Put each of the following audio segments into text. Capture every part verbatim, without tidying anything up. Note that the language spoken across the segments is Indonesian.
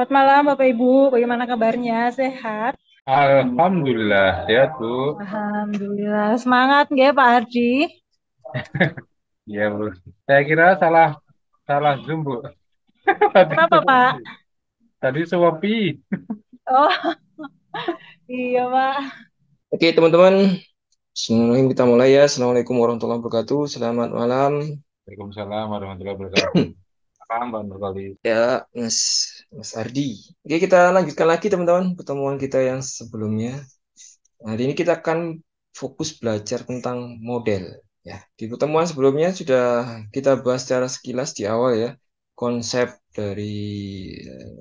Selamat malam Bapak Ibu, bagaimana kabarnya? Sehat? Alhamdulillah sehat Bu. Alhamdulillah, semangat nggih Pak Hardi? Iya Bu. Saya kira salah salah Zoom Bu. Kenapa Pak? Tadi Shopee. Oh, iya Pak. Oke teman-teman, Bismillahirrahmanirrahim kita mulai ya. Assalamualaikum warahmatullahi wabarakatuh. Selamat malam. Waalaikumsalam warahmatullahi wabarakatuh. Ya, Mas, Mas Ardi. Oke, kita lanjutkan lagi teman-teman pertemuan kita yang sebelumnya. Hari ini kita akan fokus belajar tentang model. Ya, di pertemuan sebelumnya sudah kita bahas secara sekilas di awal ya konsep dari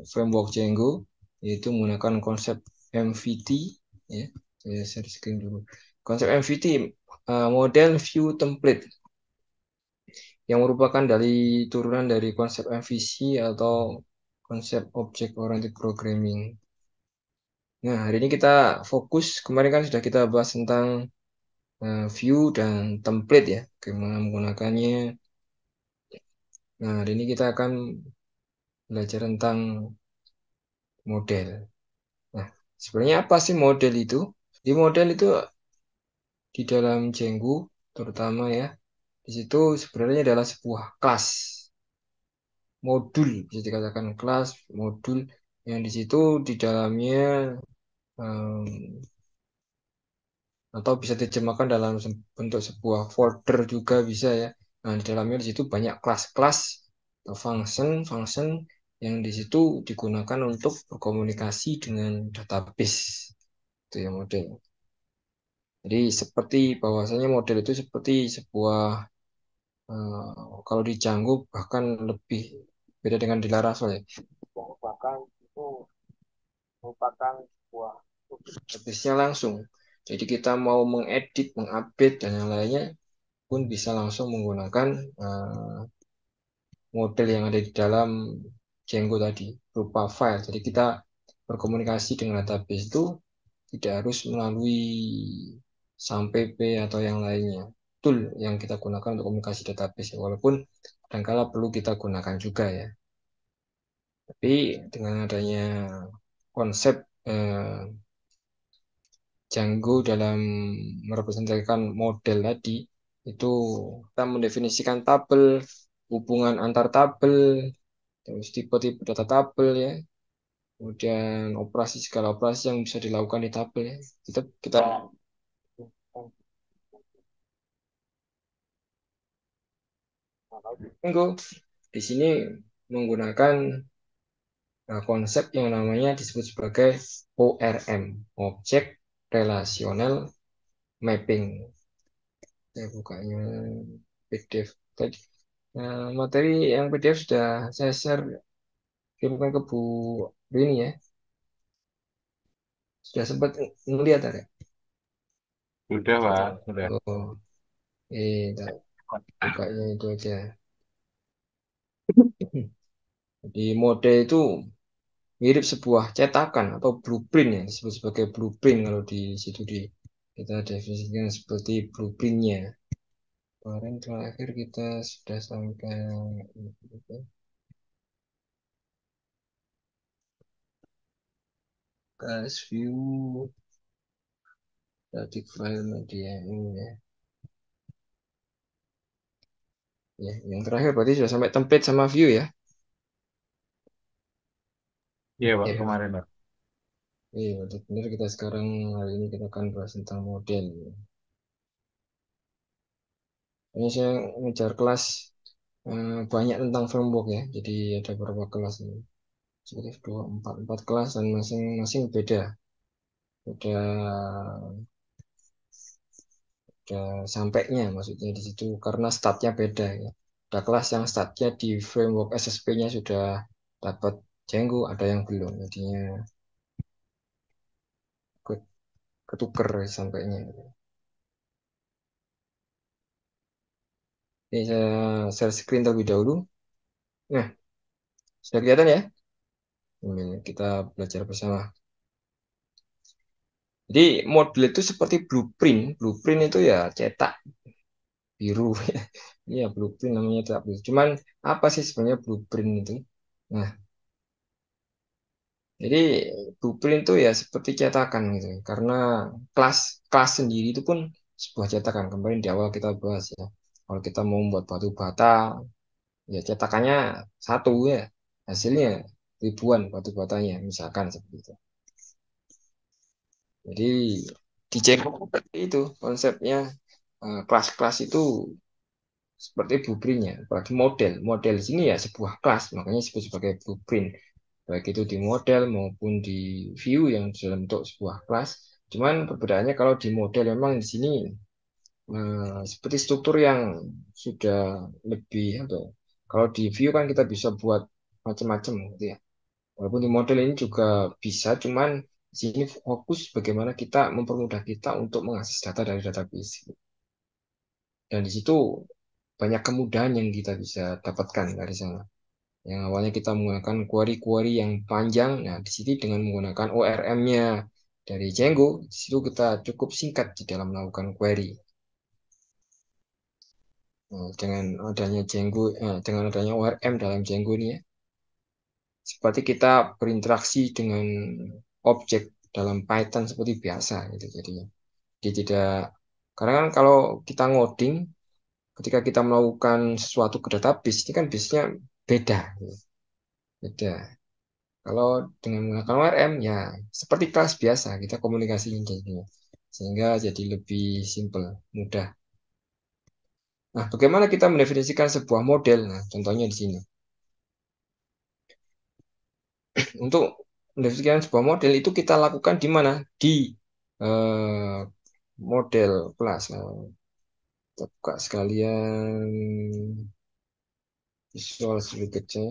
framework Django, yaitu menggunakan konsep M V T. Ya, saya share screen dulu. Konsep M V T, model, view, template, yang merupakan dari turunan dari konsep M V C atau konsep Object Oriented Programming. Nah, hari ini kita fokus, kemarin kan sudah kita bahas tentang uh, view dan template ya, bagaimana menggunakannya. Nah, hari ini kita akan belajar tentang model. Nah, sebenarnya apa sih model itu? Di model itu di dalam Django terutama ya, di situ sebenarnya adalah sebuah kelas modul, bisa dikatakan kelas modul yang di situ di dalamnya um, atau bisa diterjemahkan dalam bentuk sebuah folder juga bisa ya. Nah, di dalamnya di situ banyak kelas-kelas atau function-function yang di situ digunakan untuk berkomunikasi dengan database. Itu ya model. Jadi seperti bahwasanya model itu seperti sebuah Uh, kalau di Django bahkan lebih beda dengan di Laravel ya. Bahkan itu merupakan sebuah database-nya langsung. Jadi kita mau mengedit, mengupdate dan yang lainnya pun bisa langsung menggunakan uh, model yang ada di dalam Django tadi berupa file. Jadi kita berkomunikasi dengan database itu tidak harus melalui sampai P atau yang lainnya. Tool yang kita gunakan untuk komunikasi database, walaupun kadangkala perlu kita gunakan juga ya. Tapi dengan adanya konsep eh, Django dalam merepresentasikan model tadi, itu kita mendefinisikan tabel, hubungan antar tabel, terus tipe-tipe data tabel ya, kemudian operasi segala operasi yang bisa dilakukan di tabel ya. Kita kita Minggu di sini menggunakan uh, konsep yang namanya disebut sebagai O R M, Object Relational Mapping. Saya bukanya P D F tadi. Nah, materi yang P D F sudah saya share kirimkan ke Bu Rini ya. Sudah sempat melihat ada? Sudah Pak, sudah. Oh, eh, tak. Bukanya itu aja. Jadi model itu mirip sebuah cetakan atau blueprint ya, disebut sebagai blueprint kalau di situ di kita definisikan seperti blueprintnya. Kemarin terakhir kita sudah sampai gitu. Class view tadi file media ini ya. Ya, yang terakhir berarti sudah sampai template sama view ya. Iya, Pak, ya. Kemarin, Pak. Iya, benar kita sekarang hari ini kita akan bahas tentang model. Ini saya ngejar kelas eh, banyak tentang framework ya. Jadi ada beberapa kelas ini. Seperti dua, empat, empat kelas dan masing-masing beda. Beda sampainya maksudnya di situ karena startnya beda ya. Ada kelas yang startnya di framework S S P-nya sudah dapat Django, ada yang belum, jadinya ketuker sampainya. Ini saya share screen terlebih dahulu. Nah, sudah kelihatan ya? Kita belajar bersama. Jadi model itu seperti blueprint, blueprint itu ya cetak biru, ya blueprint namanya cetak biru. Cuman apa sih sebenarnya blueprint itu? Nah, Jadi blueprint itu ya seperti cetakan gitu, karena kelas kelas sendiri itu pun sebuah cetakan. Kemarin di awal kita bahas ya, kalau kita mau membuat batu bata, ya cetakannya satu ya, hasilnya ribuan batu batanya, misalkan seperti itu. Jadi di Ceko seperti itu konsepnya, eh, kelas-kelas itu seperti blueprintnya, apalagi model. Model di sini ya sebuah kelas, makanya disebut sebagai blueprint. Baik itu di model maupun di view yang dalam bentuk sebuah kelas. Cuman perbedaannya kalau di model memang di sini eh, seperti struktur yang sudah lebih atau kalau di view kan kita bisa buat macam-macam gitu ya. Walaupun di model ini juga bisa, cuman di sini fokus bagaimana kita mempermudah kita untuk mengakses data dari database. Dan di situ banyak kemudahan yang kita bisa dapatkan dari sana. Yang awalnya kita menggunakan query-query yang panjang, nah di sini dengan menggunakan O R M-nya dari Django, di situ kita cukup singkat di dalam melakukan query. Nah, dengan adanya Django, eh, dengan adanya O R M dalam Django ini ya, seperti kita berinteraksi dengan objek dalam Python seperti biasa gitu jadinya. Jadi tidak, karena kan kalau kita ngoding, ketika kita melakukan sesuatu ke database ini kan biasanya beda gitu. Beda. Kalau dengan menggunakan O R M ya seperti kelas biasa kita komunikasiin jadinya. Sehingga jadi lebih simple, mudah. Nah, bagaimana kita mendefinisikan sebuah model? Nah, contohnya di sini. Untuk mendefinisikan sebuah model itu kita lakukan di mana? Di eh, model kelas. Nah, kita buka sekalian visual sedikitnya.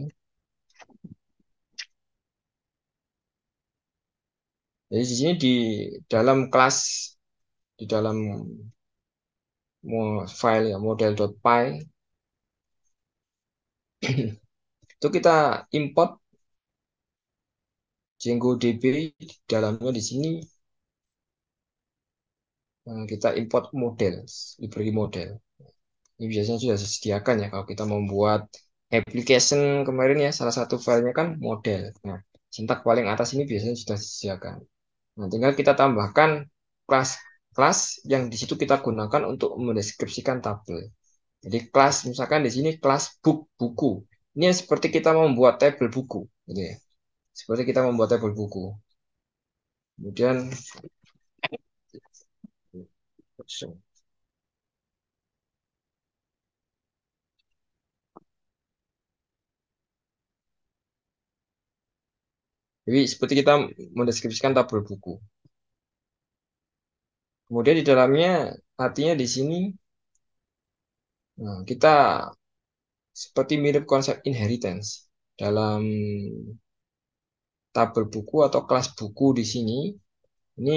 Jadi di sini di dalam kelas, di dalam file ya model.py itu kita import Django D B di dalamnya. Di sini kita import model, library model. Ini biasanya sudah disediakan ya kalau kita membuat application kemarin ya, salah satu filenya kan model. Nah, sintak paling atas ini biasanya sudah disediakan. Nah, tinggal kita tambahkan kelas-kelas yang di situ kita gunakan untuk mendeskripsikan tabel. Jadi kelas misalkan di sini kelas book, buku. Ini seperti kita membuat tabel buku gitu ya. Seperti kita membuat tabel buku. Kemudian jadi seperti kita mendeskripsikan tabel buku. Kemudian di dalamnya artinya di sini, nah, kita seperti mirip konsep inheritance dalam tabel buku atau kelas buku di sini. Ini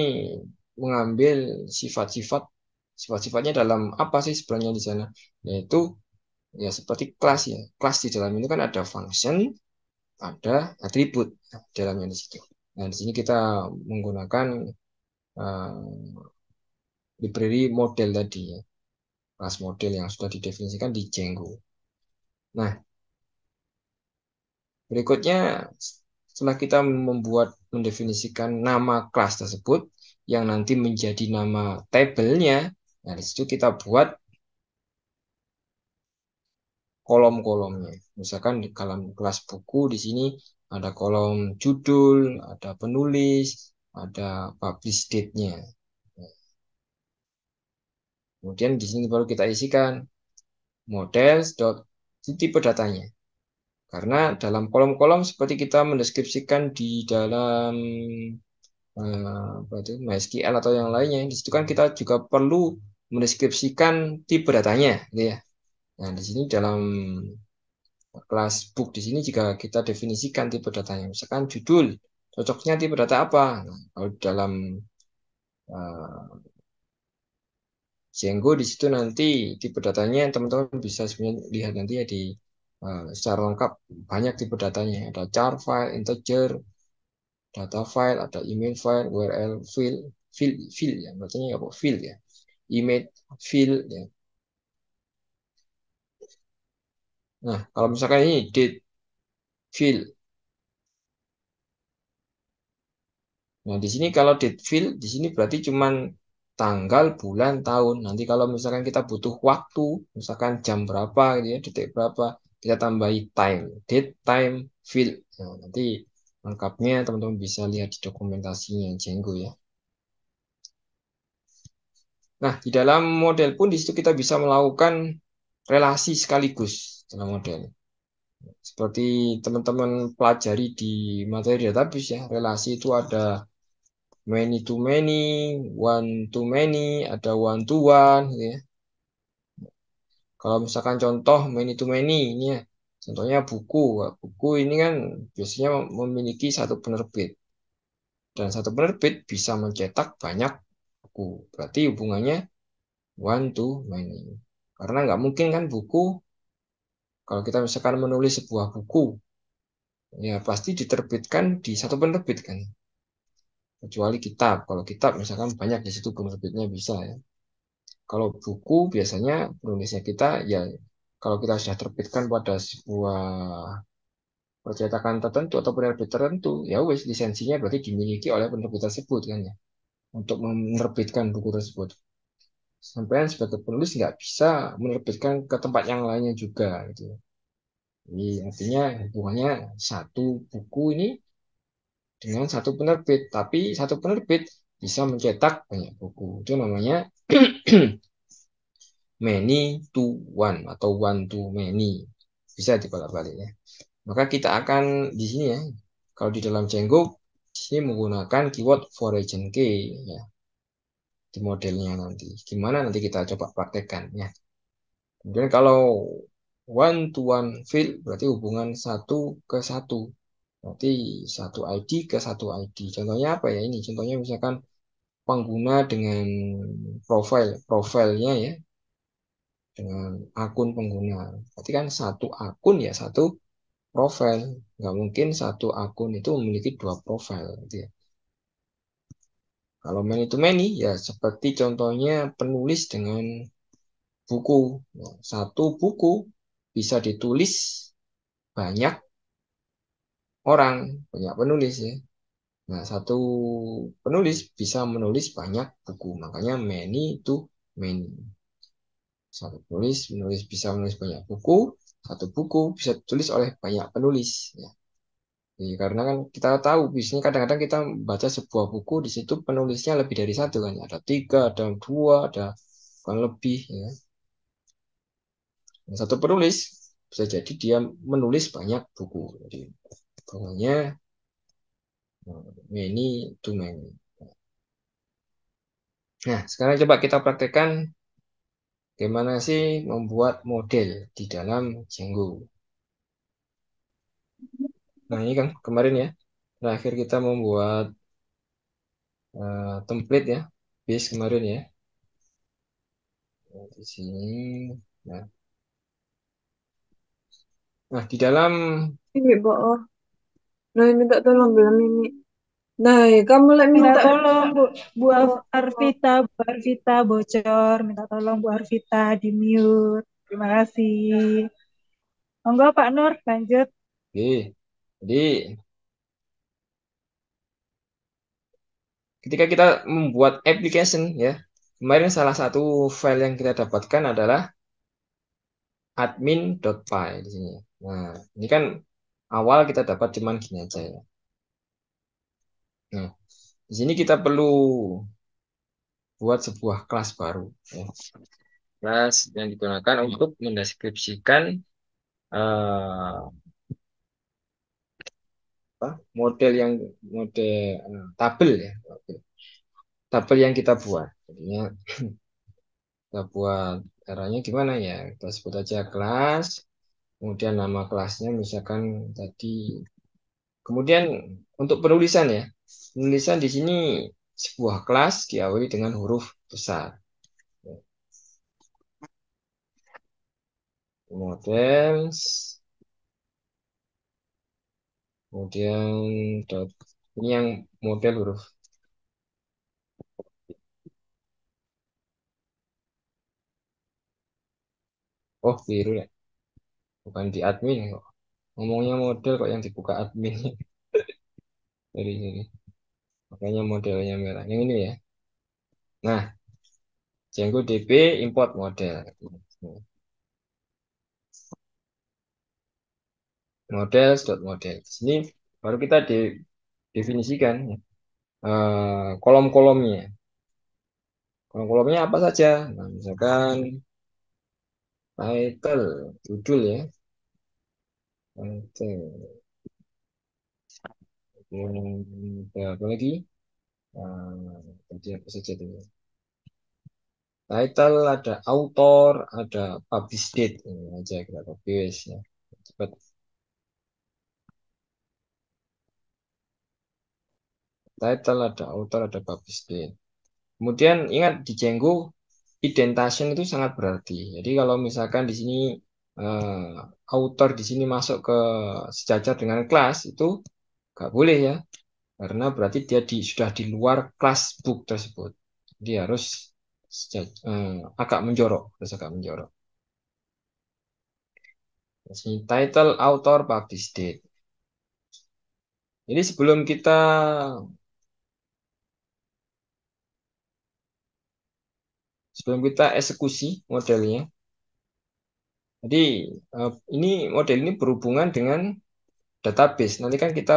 mengambil sifat-sifat sifat-sifatnya dalam apa sih sebenarnya di sana? Yaitu ya seperti kelas ya. Kelas di dalam ini kan ada function, ada atribut di dalamnya di situ. Nah, di sini kita menggunakan uh, library model tadi ya. Kelas model yang sudah didefinisikan di Django. Nah, berikutnya setelah kita membuat mendefinisikan nama kelas tersebut yang nanti menjadi nama tabelnya, nah di situ kita buat kolom-kolomnya. Misalkan di kolom kelas buku di sini ada kolom judul, ada penulis, ada publish date-nya. Kemudian di sini baru kita isikan models.tipe datanya. Karena dalam kolom-kolom seperti kita mendeskripsikan di dalam berarti MySQL atau yang lainnya, di situ kan kita juga perlu mendeskripsikan tipe datanya, gitu ya. Nah, di sini dalam kelas book di sini jika kita definisikan tipe datanya, misalkan judul, cocoknya tipe data apa? Nah, kalau dalam uh, Django di situ nanti tipe datanya teman-teman bisa sebenarnya lihat nanti ya di uh, secara lengkap banyak tipe datanya, ada char file, integer, data file, ada email file, U R L field, field, field ya, maksudnya apa field ya, image field ya. Nah, kalau misalkan ini date field, Nah, di sini kalau date field, di sini berarti cuman tanggal, bulan, tahun. Nanti kalau misalkan kita butuh waktu, misalkan jam berapa, gitu ya, detik berapa, kita tambahi time, date, time, field. Nah, nanti lengkapnya teman-teman bisa lihat di dokumentasinya Django ya. Nah, di dalam model pun di situ kita bisa melakukan relasi sekaligus dalam model. Seperti teman-teman pelajari di materi database ya, relasi itu ada many to many, one to many, ada one to one, gitu ya. Kalau misalkan contoh many to many ini ya, contohnya buku, buku ini kan biasanya memiliki satu penerbit dan satu penerbit bisa mencetak banyak buku, berarti hubungannya one to many. Karena nggak mungkin kan buku, kalau kita misalkan menulis sebuah buku, ya pasti diterbitkan di satu penerbit kan. Kecuali kitab, kalau kitab misalkan banyak di situ penerbitnya bisa ya. Kalau buku biasanya penulisnya kita ya, kalau kita sudah terbitkan pada sebuah percetakan tertentu atau penerbit tertentu, ya wis lisensinya berarti dimiliki oleh penerbit tersebut kan ya, untuk menerbitkan buku tersebut. Sampai sebagai penulis nggak bisa menerbitkan ke tempat yang lainnya juga gitu. Jadi artinya hubungannya satu buku ini dengan satu penerbit, tapi satu penerbit bisa mencetak banyak buku. Itu namanya many to one atau one to many. Bisa dibalik-balik ya. Maka kita akan di sini ya. Kalau di dalam Django di sini menggunakan keyword foreign key ya. Di modelnya nanti. Gimana nanti kita coba praktekkan ya. Kemudian kalau one to one field berarti hubungan satu ke satu. Berarti satu I D ke satu I D. Contohnya apa ya ini? Contohnya misalkan pengguna dengan profil, profilnya ya, dengan akun pengguna. Berarti kan satu akun ya satu profil. Nggak mungkin satu akun itu memiliki dua profil. Gitu ya. Kalau many to many ya seperti contohnya penulis dengan buku. Nah, satu buku bisa ditulis banyak orang, banyak penulis ya. Nah, satu penulis bisa menulis banyak buku, makanya many to many. Satu penulis menulis bisa menulis banyak buku, satu buku bisa ditulis oleh banyak penulis ya. Jadi, karena kan kita tahu biasanya kadang-kadang kita baca sebuah buku di situ penulisnya lebih dari satu kan, ada tiga, ada dua, ada kan lebih ya. Nah, satu penulis bisa jadi dia menulis banyak buku. Jadi hubungannya many to many. Nah, sekarang coba kita praktekkan gimana sih membuat model di dalam Django. Nah, ini kan kemarin ya, terakhir kita membuat uh, template ya, base kemarin ya. Nah, di sini. Nah, nah di dalam ini bohong. Nah, minta tolong belum ini. Nah, kamu lagi minta, minta tolong Bu, Bu Arvita, Bu Arvita bocor, minta tolong Bu Arvita di mute. Terima kasih. Monggo Pak Nur, lanjut. Oke. Jadi ketika kita membuat application ya, kemarin salah satu file yang kita dapatkan adalah admin.py di sini. Nah, ini kan awal kita dapat cuman gini aja ya. Nah, di sini kita perlu buat sebuah kelas baru ya. Kelas yang digunakan untuk mendeskripsikan uh, apa? model yang model uh, tabel ya. Tabel yang kita buat. Jadinya kita buat caranya gimana ya? Kita sebut aja kelas. Kemudian nama kelasnya misalkan tadi. Kemudian untuk penulisan ya. Penulisan di sini sebuah kelas diawali dengan huruf besar. Models. Kemudian dot. Ini yang model huruf. Oh, biru ya. Bukan di admin kok. Ngomongnya model kok yang dibuka admin. Jadi, jadi. Makanya modelnya merah. Yang ini ya. Nah, Django D B import model. Models.model. Di sini baru kita de definisikan uh, kolom-kolomnya. Kolom-kolomnya apa saja? Nah, misalkan title, judul ya. Title. Kemudian apa lagi? Uh, tadi apa saja tuh? Title, ada author, ada publish date. Ini aja kita publish ya. Cepat. Title, ada author, ada publish date. Kemudian ingat di Django indentation itu sangat berarti. Jadi kalau misalkan di sini uh, author di sini masuk ke sejajar dengan kelas itu nggak boleh ya. Karena berarti dia di, sudah di luar kelas book tersebut. Dia harus sejajar, uh, agak menjorok, harus agak menjorok. Di sini title, author, publish date. Jadi sebelum kita Sebelum kita eksekusi modelnya. Jadi ini model ini berhubungan dengan database. Nanti kan kita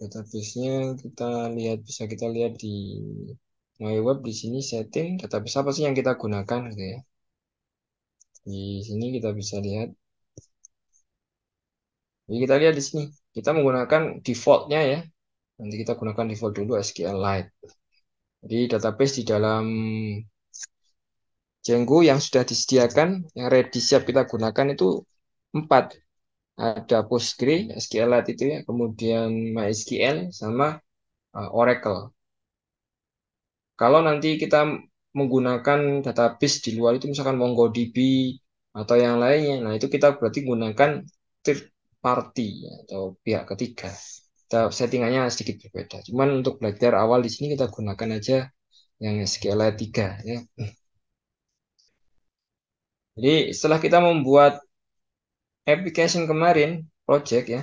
databasenya kita lihat, bisa kita lihat di My Web di sini setting database apa sih yang kita gunakan gitu ya. Di sini kita bisa lihat. Jadi kita lihat di sini kita menggunakan defaultnya ya. Nanti kita gunakan default dulu SQLite. Jadi database di dalam Django yang sudah disediakan, yang ready siap kita gunakan itu empat. Ada Postgre, SQLite itu ya, kemudian MySQL sama uh, Oracle. Kalau nanti kita menggunakan database di luar itu misalkan MongoDB atau yang lainnya, nah itu kita berarti gunakan third party atau pihak ketiga. Settingannya sedikit berbeda. Cuman untuk belajar awal di sini kita gunakan aja yang SQLite tiga ya. Jadi setelah kita membuat application kemarin project ya.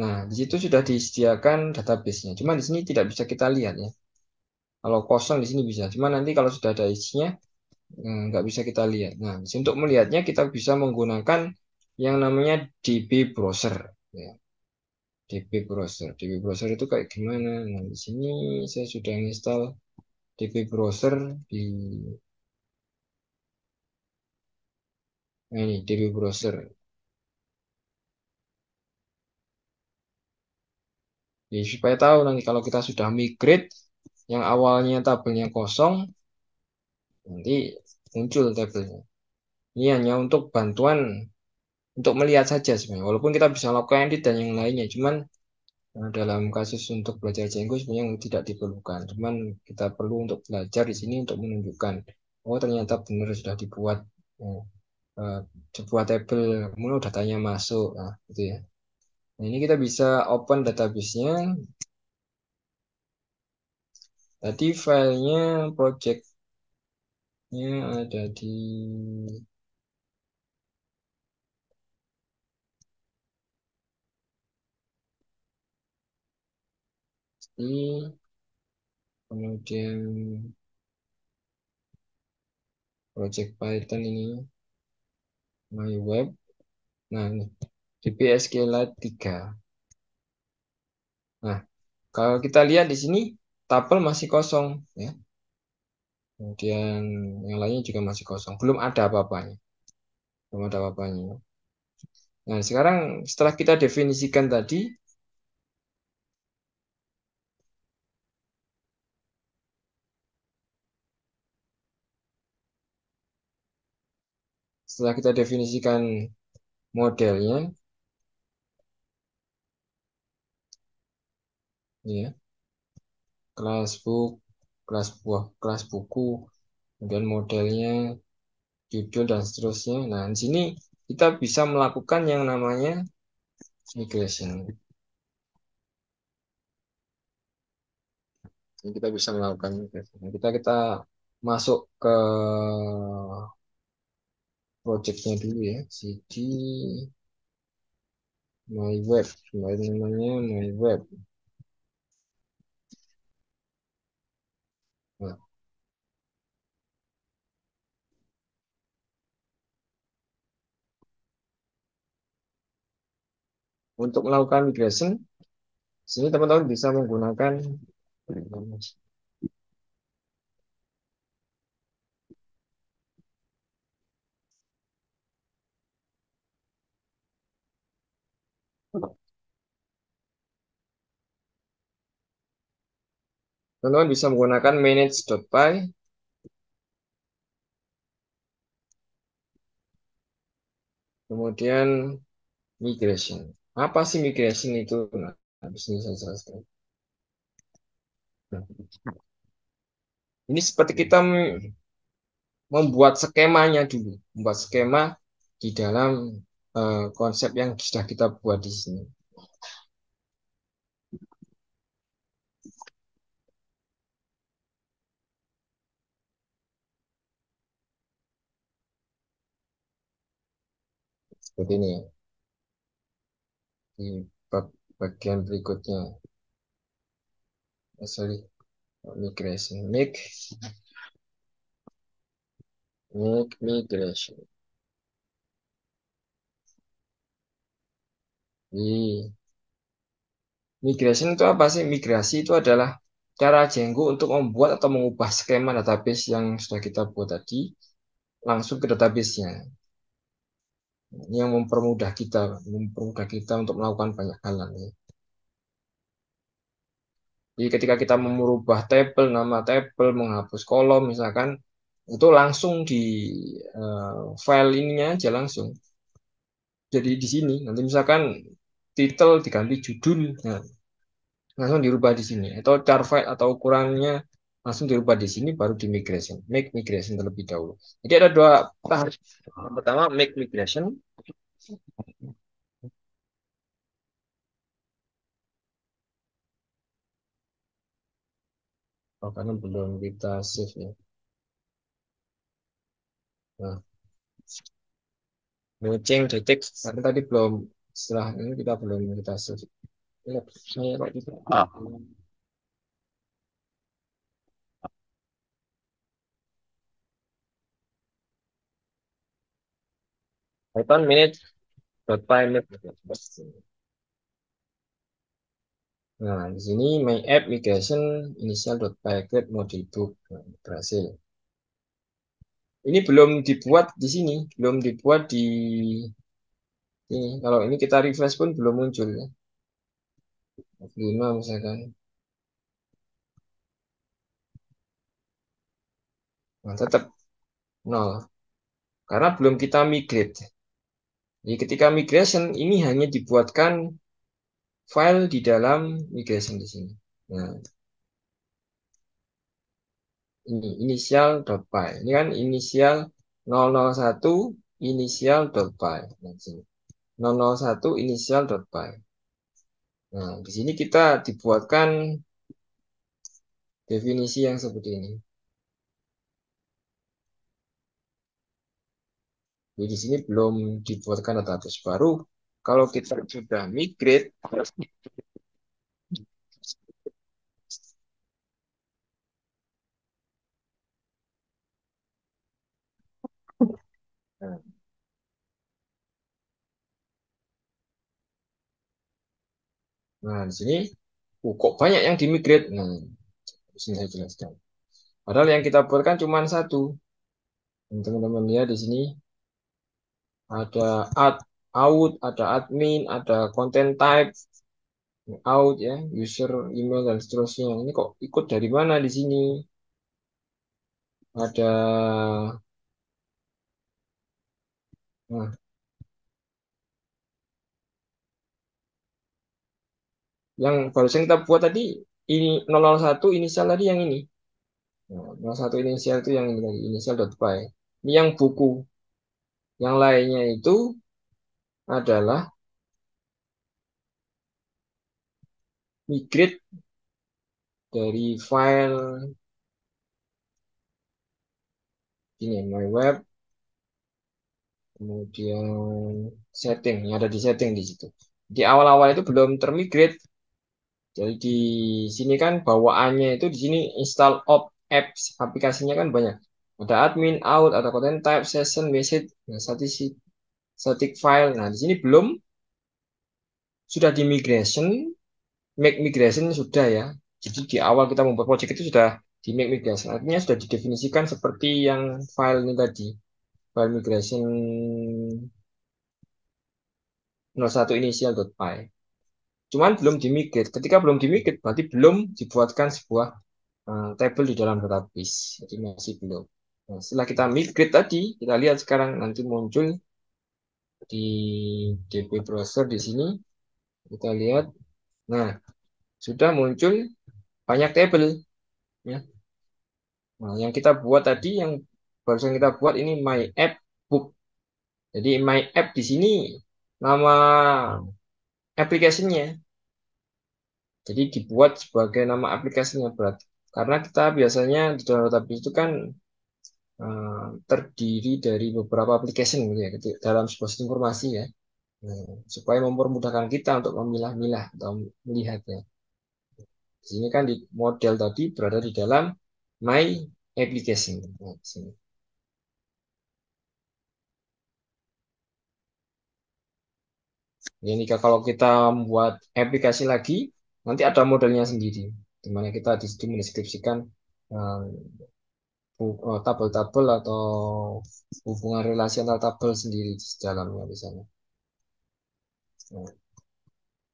Nah, di situ sudah disediakan database-nya. Cuman di sini tidak bisa kita lihat ya. Kalau kosong di sini bisa. Cuman nanti kalau sudah ada isinya nggak bisa kita lihat. Nah, untuk melihatnya kita bisa menggunakan yang namanya D B browser ya. D B browser. D B browser itu kayak gimana? Nah, di sini saya sudah install D B browser di nah, ini D B browser. Jadi, supaya tahu nanti kalau kita sudah migrate yang awalnya tabelnya kosong nanti muncul tabelnya. Ini hanya untuk bantuan untuk melihat saja sebenarnya, walaupun kita bisa lakukan edit dan yang lainnya, cuman dalam kasus untuk belajar Django sebenarnya tidak diperlukan, cuman kita perlu untuk belajar di sini untuk menunjukkan, oh ternyata benar sudah dibuat eh, eh, sebuah tabel, mulu datanya masuk, nah, gitu ya. Nah, ini kita bisa open database-nya. Tadi filenya project-nya ada di kemudian project Python ini My Web. Nah, ini D B SQLite tiga. Nah, kalau kita lihat di sini tabel masih kosong ya. Kemudian yang lainnya juga masih kosong, belum ada apa-apanya. Belum ada apa-apanya. Nah, sekarang setelah kita definisikan tadi Setelah kita definisikan modelnya, ya, kelas book, kelas buah, kelas buku, kemudian modelnya, judul dan seterusnya. Nah, di sini kita bisa melakukan yang namanya migration. Ini kita bisa melakukan migration. Kita kita masuk ke projectnya dulu ya, cd My web, kembali namanya my web. Nah. Untuk melakukan migration, sini teman-teman bisa menggunakan teman-teman bisa menggunakan manage.py. Kemudian migration. Apa sih migration itu? Nah, habis ini saya jelaskan. Nah. Ini seperti kita membuat skemanya dulu, membuat skema di dalam uh, konsep yang sudah kita buat di sini. Seperti ini di bab bagian berikutnya. Oh, sorry, migration, make, make migration. Di migration itu apa sih? Migrasi itu adalah cara Django untuk membuat atau mengubah skema database yang sudah kita buat tadi langsung ke database-nya. Ini yang mempermudah kita, mempermudah kita untuk melakukan banyak hal. Ya. Jadi ketika kita merubah table, nama table, menghapus kolom misalkan, itu langsung di uh, file ininya aja langsung. Jadi di sini nanti misalkan title diganti judul, nah, langsung dirubah di sini. Atau char file atau ukurannya langsung dirubah di sini, baru di migration, make migration terlebih dahulu. Jadi ada dua tahap. Pertama make migration. Oh, karena belum kita save ya. Nah, moceng detik karena tadi belum, setelah ini kita belum kita save. Saya kok tidak. Python manage.py. Nah, di sini my app migration initial.py create model book. Nah, berhasil. Ini belum dibuat di sini, belum dibuat di ini. Kalau ini kita refresh pun belum muncul ya. lima misalkan. Nah, tetap nol. Karena belum kita migrate. Jadi ketika migration ini hanya dibuatkan file di dalam migration di sini. Nah, ini initial.py. Ini kan initial nol nol satu initial.py. Nah, di sini. nol nol satu initial.py. Nah, di sini kita dibuatkan definisi yang seperti ini. Jadi di sini belum dibuatkan database baru. Kalau kita sudah migrate, nah. Nah, di sini oh, kok banyak yang dimigrate. Nah, di sini saya jelaskan. Padahal yang kita buatkan cuma satu. Teman-teman lihat di sini. Ada ad, out, ada admin, ada content type, out ya, user, email dan seterusnya. Ini kok ikut dari mana di sini? Ada, nah, yang barusan kita buat tadi ini nol nol satu inisial tadi yang ini. Nah, nol nol satu inisial itu yang ini tadi, inisial.py. Ini yang buku. Yang lainnya itu adalah migrate dari file ini my web, kemudian setting yang ada di setting di situ. di awal-awal itu belum termigrate. Jadi di sini kan bawaannya itu di sini install op apps, aplikasinya kan banyak. Ada admin, out, ada content type, session, message, nah, statistik, static file. Nah, di sini belum, sudah di migration, make migration sudah ya. Jadi di awal kita membuat project itu sudah di make migration. Artinya sudah didefinisikan seperti yang file ini tadi. File migration nol satu initial.py. Cuman belum di-migrate. Ketika belum di-migrate, berarti belum dibuatkan sebuah uh, table di dalam database. Jadi masih belum. Nah, setelah kita migrate tadi, kita lihat sekarang nanti muncul di D B browser di sini. Kita lihat. Nah, sudah muncul banyak table. Ya. Nah, yang kita buat tadi, yang barusan kita buat ini my app book. Jadi my app di sini nama aplikasinya. Jadi dibuat sebagai nama aplikasinya berarti. Karena kita biasanya di dalam database itu kan uh, terdiri dari beberapa aplikasi gitu ya, dalam sebuah sistem informasi ya. Nah, supaya mempermudahkan kita untuk memilah-milah atau melihatnya. Di sini kan di model tadi berada di dalam my application. Nah, di sini. Jadi kalau kita membuat aplikasi lagi, nanti ada modelnya sendiri, di mana kita disitu mendeskripsikan um, tabel-tabel atau hubungan relasi antar tabel sendiri di dalamnya di sana. Nah,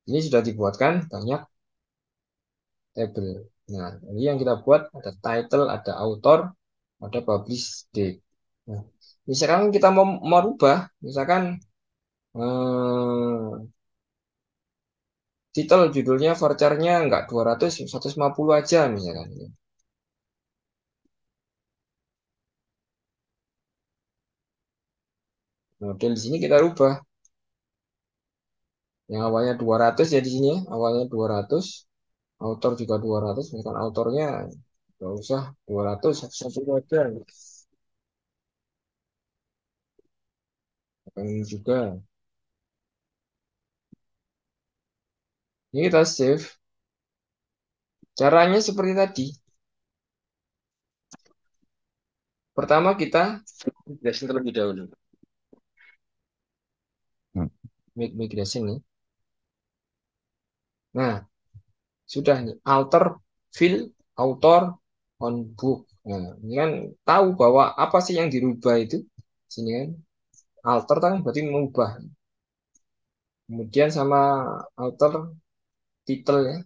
ini sudah dibuatkan banyak tabel. Nah, ini yang kita buat ada title, ada author, ada publish date. Nah, misalkan kita mau merubah, misalkan Hmm, titel judulnya vouchernya enggak dua ratus, seratus lima puluh aja misalkan. Model di sini kita rubah. Yang awalnya dua ratus ya di sini, awalnya dua ratus, author juga dua ratus, misalkan autornya enggak usah dua ratus, seratus lima puluh aja. Ini juga. Ini kita save. Caranya seperti tadi. Pertama kita migration terlebih dahulu. Make migration nih. Nah, sudah nih. Alter, field, author, on book. Nah, ini kan tahu bahwa apa sih yang dirubah itu. Sini kan. Alter kan berarti mengubah. Kemudian sama alter title ya.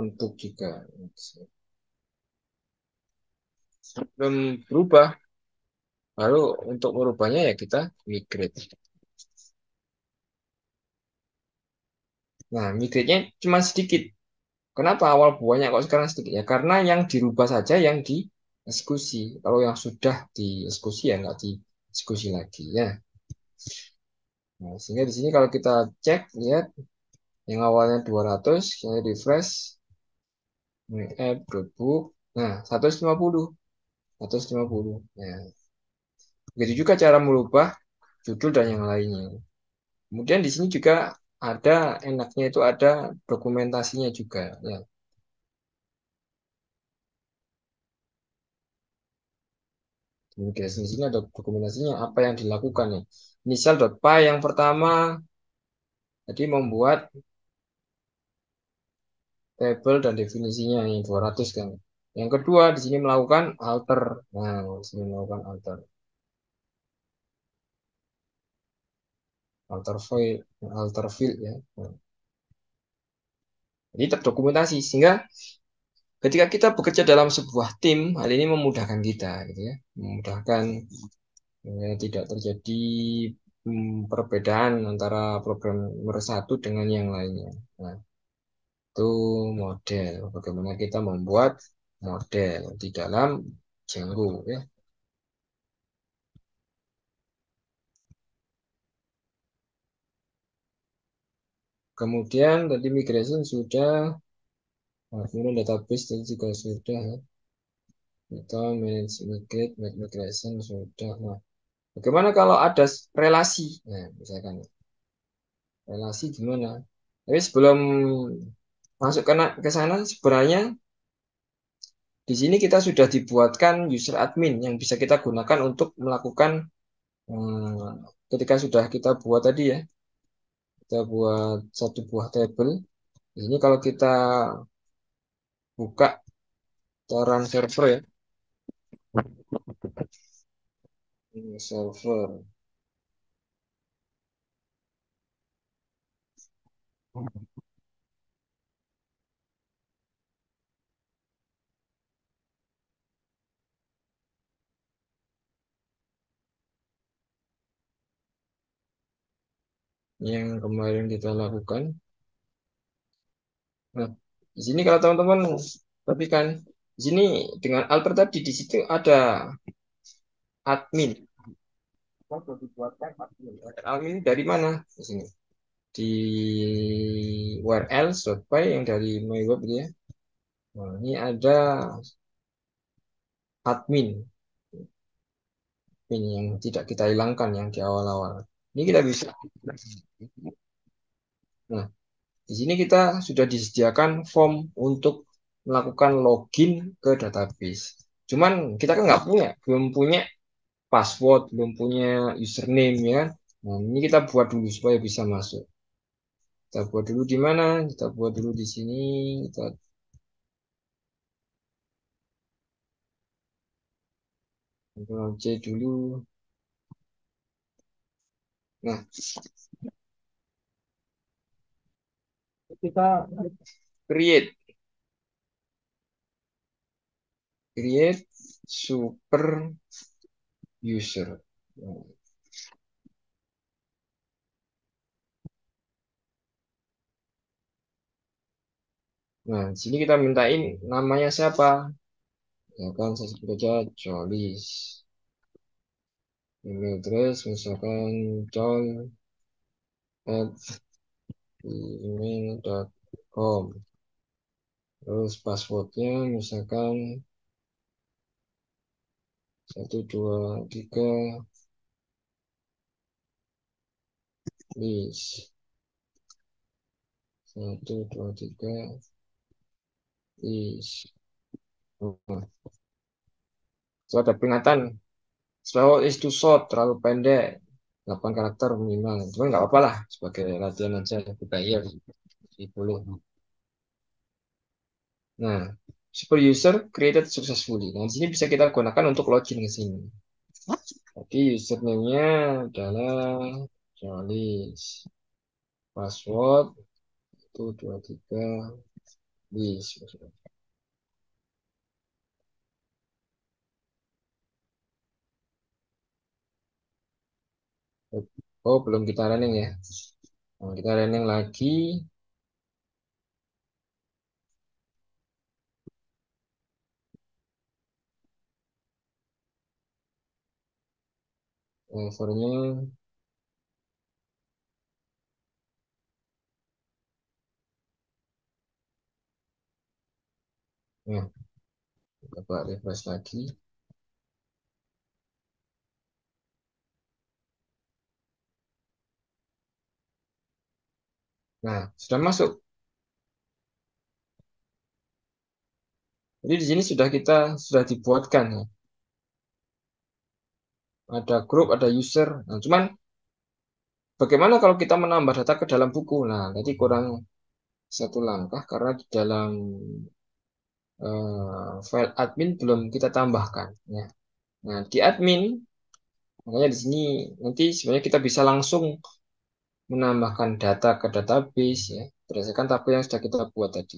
Untuk juga. Sebelum berubah, baru untuk merubahnya ya kita migrate. Nah, migrate-nya cuma sedikit. Kenapa awal buahnya kok sekarang sedikit? Ya karena yang dirubah saja yang dieksekusi. Kalau yang sudah dieksekusi ya nggak di diskusi lagi ya. Nah, sehingga di sini kalau kita cek lihat yang awalnya dua ratus, saya refresh app book. Nah, seratus lima puluh. Ya. Begitu juga cara merubah judul dan yang lainnya. Kemudian di sini juga ada enaknya itu ada dokumentasinya juga ya. Di sini ada dokumentasinya apa yang dilakukan ya. Initial.py yang pertama tadi membuat table dan definisinya yang dua ratus kan. Yang kedua di sini melakukan alter. Nah, di sini melakukan alter. Alter field, alter field ya. Nah. Jadi terdokumentasi sehingga ketika kita bekerja dalam sebuah tim, hal ini memudahkan kita, gitu ya. Memudahkan ya, tidak terjadi hmm, perbedaan antara programmer satu dengan yang lainnya. Nah, itu model. Bagaimana kita membuat model di dalam Django, ya. Kemudian tadi migration sudah. Nah, kemudian database tadi juga sudah ya. Kita manage migrate, make migration sudah. Nah, bagaimana kalau ada relasi? Nah, misalkan relasi gimana. Tapi sebelum masuk ke na- ke sana, sebenarnya di sini kita sudah dibuatkan user admin yang bisa kita gunakan untuk melakukan eh, ketika sudah kita buat tadi ya, kita buat satu buah table. Ini kalau kita buka, kita run server ya. Ini server. Yang kemarin kita lakukan. Nah, di sini kalau teman-teman perhatikan, di sini dengan alter tadi di situ ada admin. Kita sudah dibuatkan admin. Admin dari mana? Di sini di url .py yang dari myweb gitu ya. Nah, ini ada admin. Admin yang tidak kita hilangkan yang di awal-awal. Ini kita bisa. Nah, di sini kita sudah disediakan form untuk melakukan login ke database. Cuman kita kan nggak punya, belum punya password, belum punya username ya. Nah, ini kita buat dulu supaya bisa masuk. Kita buat dulu di mana? Kita buat dulu di sini. Kita Ctrl C dulu. Nah, kita create create super user. Nah, nah, di sini kita mintain namanya siapa? Ya kan saya sebut aja Jolis. Email address misalkan jol at gmail dot com. Terus passwordnya misalkan satu dua tiga list satu dua tiga list. Nah, so ada peringatan. Slow is too short, terlalu pendek. delapan karakter minimal. Cuman nggak apa-apa lah. Sebagai latihan aja. Kita iya. Boleh. Nah, super user created successfully. Nah, di sini bisa kita gunakan untuk login ke sini. Jadi username-nya adalah Jolis. Password satu dua tiga list. Oh, belum kita running ya. Nah, kita running lagi. Servernya. Nah, coba refresh lagi. Nah, sudah masuk. Jadi di sini sudah kita sudah dibuatkan ya. Ada grup, ada user. Nah, cuman bagaimana kalau kita menambah data ke dalam buku? Nah, nanti kurang satu langkah karena di dalam uh, file admin belum kita tambahkan ya. Nah, di admin makanya di sini nanti sebenarnya kita bisa langsung menambahkan data ke database ya berdasarkan tabel yang sudah kita buat tadi.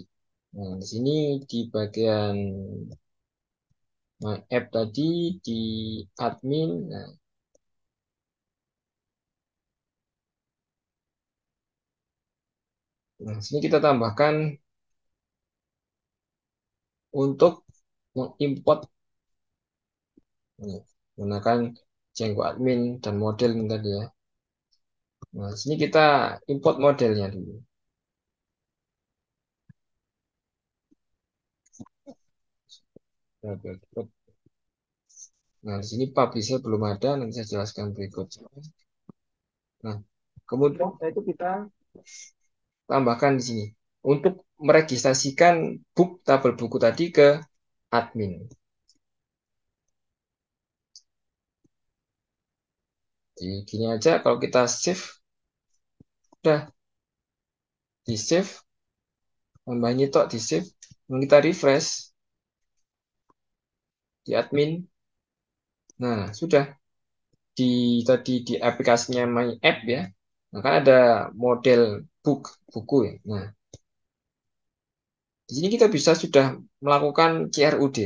Nah, di sini di bagian my app tadi di admin. Nah, nah sini kita tambahkan untuk mengimport menggunakan Django admin dan model ini tadi ya. Nah, sini kita import modelnya dulu. Nah, di sini publisher belum ada, nanti saya jelaskan berikutnya. Nah, kemudian itu kita Tambahkan di sini untuk meregistrasikan book tabel buku tadi ke admin. Jadi gini aja, kalau kita save, udah di save, tambahin itu di save, lalu kita refresh di admin. Nah sudah. Di tadi di aplikasinya My App ya, nah, kan ada model book buku ya. Nah di sini kita bisa sudah melakukan C R U D,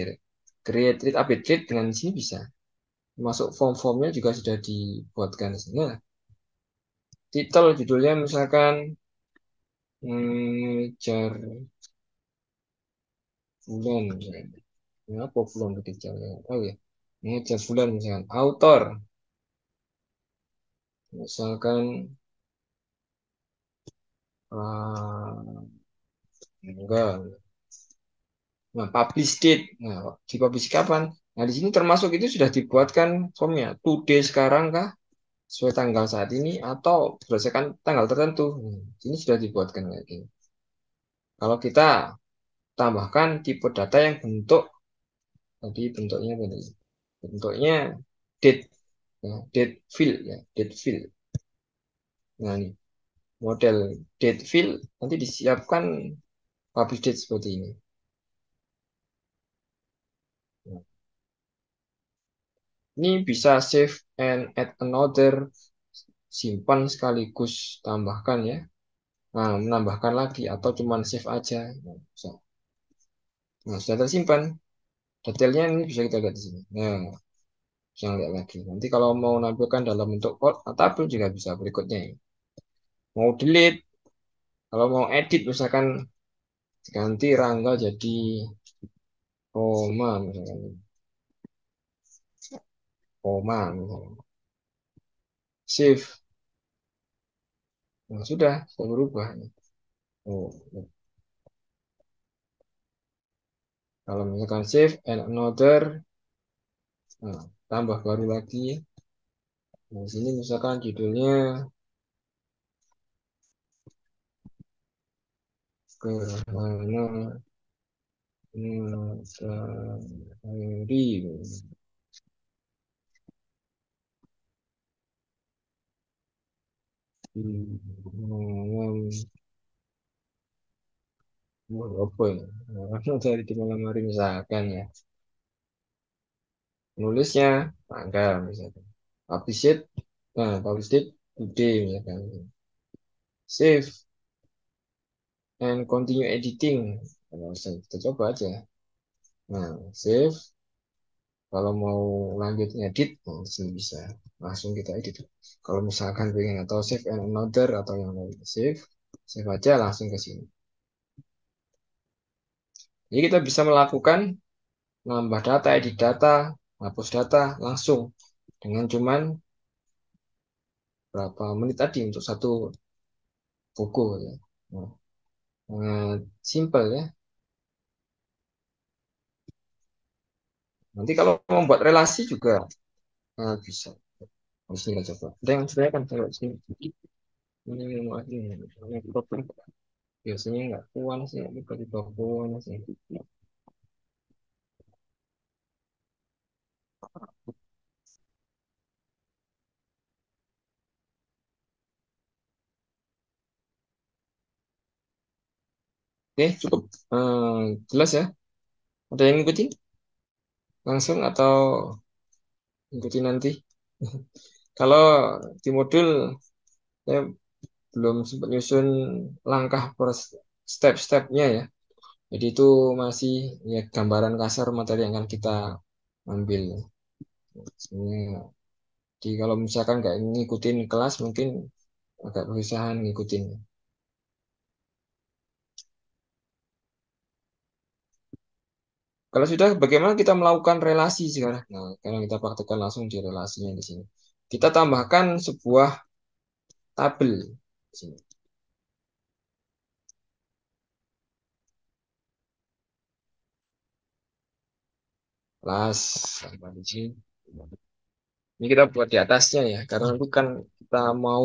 create read update read, dengan sini bisa masuk form-formnya juga sudah dibuatkan di sini. Nah, titel judulnya misalkan hmm, jar bulan ya, apa bulan bekerjanya, oh ya ini jar bulan misalkan, author misalkan uh, enggak, nah publish date, nah di publish kapan, nah di sini termasuk itu sudah dibuatkan formnya, today sekarang kah, sesuai tanggal saat ini atau berdasarkan tanggal tertentu. Nah, ini sudah dibuatkan kayak gini. Kalau kita tambahkan tipe data yang bentuk tadi, bentuknya bentuknya date. Nah, date field ya, date field. Nah ini model date field nanti disiapkan publish date seperti ini. Nah, ini bisa save and add another, simpan sekaligus tambahkan ya. Nah menambahkan lagi atau cuman save aja. Nah, so. Nah sudah tersimpan. Detailnya ini bisa kita lihat di sini. Nah. Jangan lihat lagi. Nanti kalau mau nampilkan dalam bentuk code ataupun juga bisa berikutnya. Ya. Mau delete, kalau mau edit misalkan ganti Rangga jadi koma misalkan. Koma misalkan. Save. Nah, sudah, sudah berubah. Oh. Kalau misalkan save and another. Nah, tambah baru lagi. Nah, di sini misalkan judulnya Gerhana Matahari. Wah, apa ya? Matahari di malam hari misalkan ya. Nulisnya tanggal misalkan, publish it, nah publish it today misalkan, save and continue editing, kalau kita coba aja. Nah save, kalau mau lanjut edit, nah, sini bisa langsung kita edit. Kalau misalkan pengen atau save and another atau yang lain, save, save aja langsung ke sini. Jadi kita bisa melakukan nambah data, edit data, hapus data langsung dengan cuman berapa menit tadi untuk satu buku ya. Nah, sangat simpel ya. Nanti kalau membuat relasi juga nah, bisa. Harus kita coba. Ada yang sebenarnya kan kalau sini ini mau akhirnya biasanya nggak kuat sih, tiba-tiba kuat sih. Oke, cukup eh, jelas ya. Ada yang ngikutin? Langsung atau ngikutin nanti? Kalau di modul, saya belum sempat nyusun langkah per step-stepnya ya. Jadi itu masih ya, gambaran kasar materi yang akan kita ambil. Jadi kalau misalkan nggak ngikutin kelas mungkin agak kesusahan ngikutin. Kalau sudah, bagaimana kita melakukan relasi sekarang? Nah, karena kita praktekkan langsung di relasinya di sini. Kita tambahkan sebuah tabel di sini. Kelas di sini. Ini kita buat di atasnya ya, karena itu kan kita mau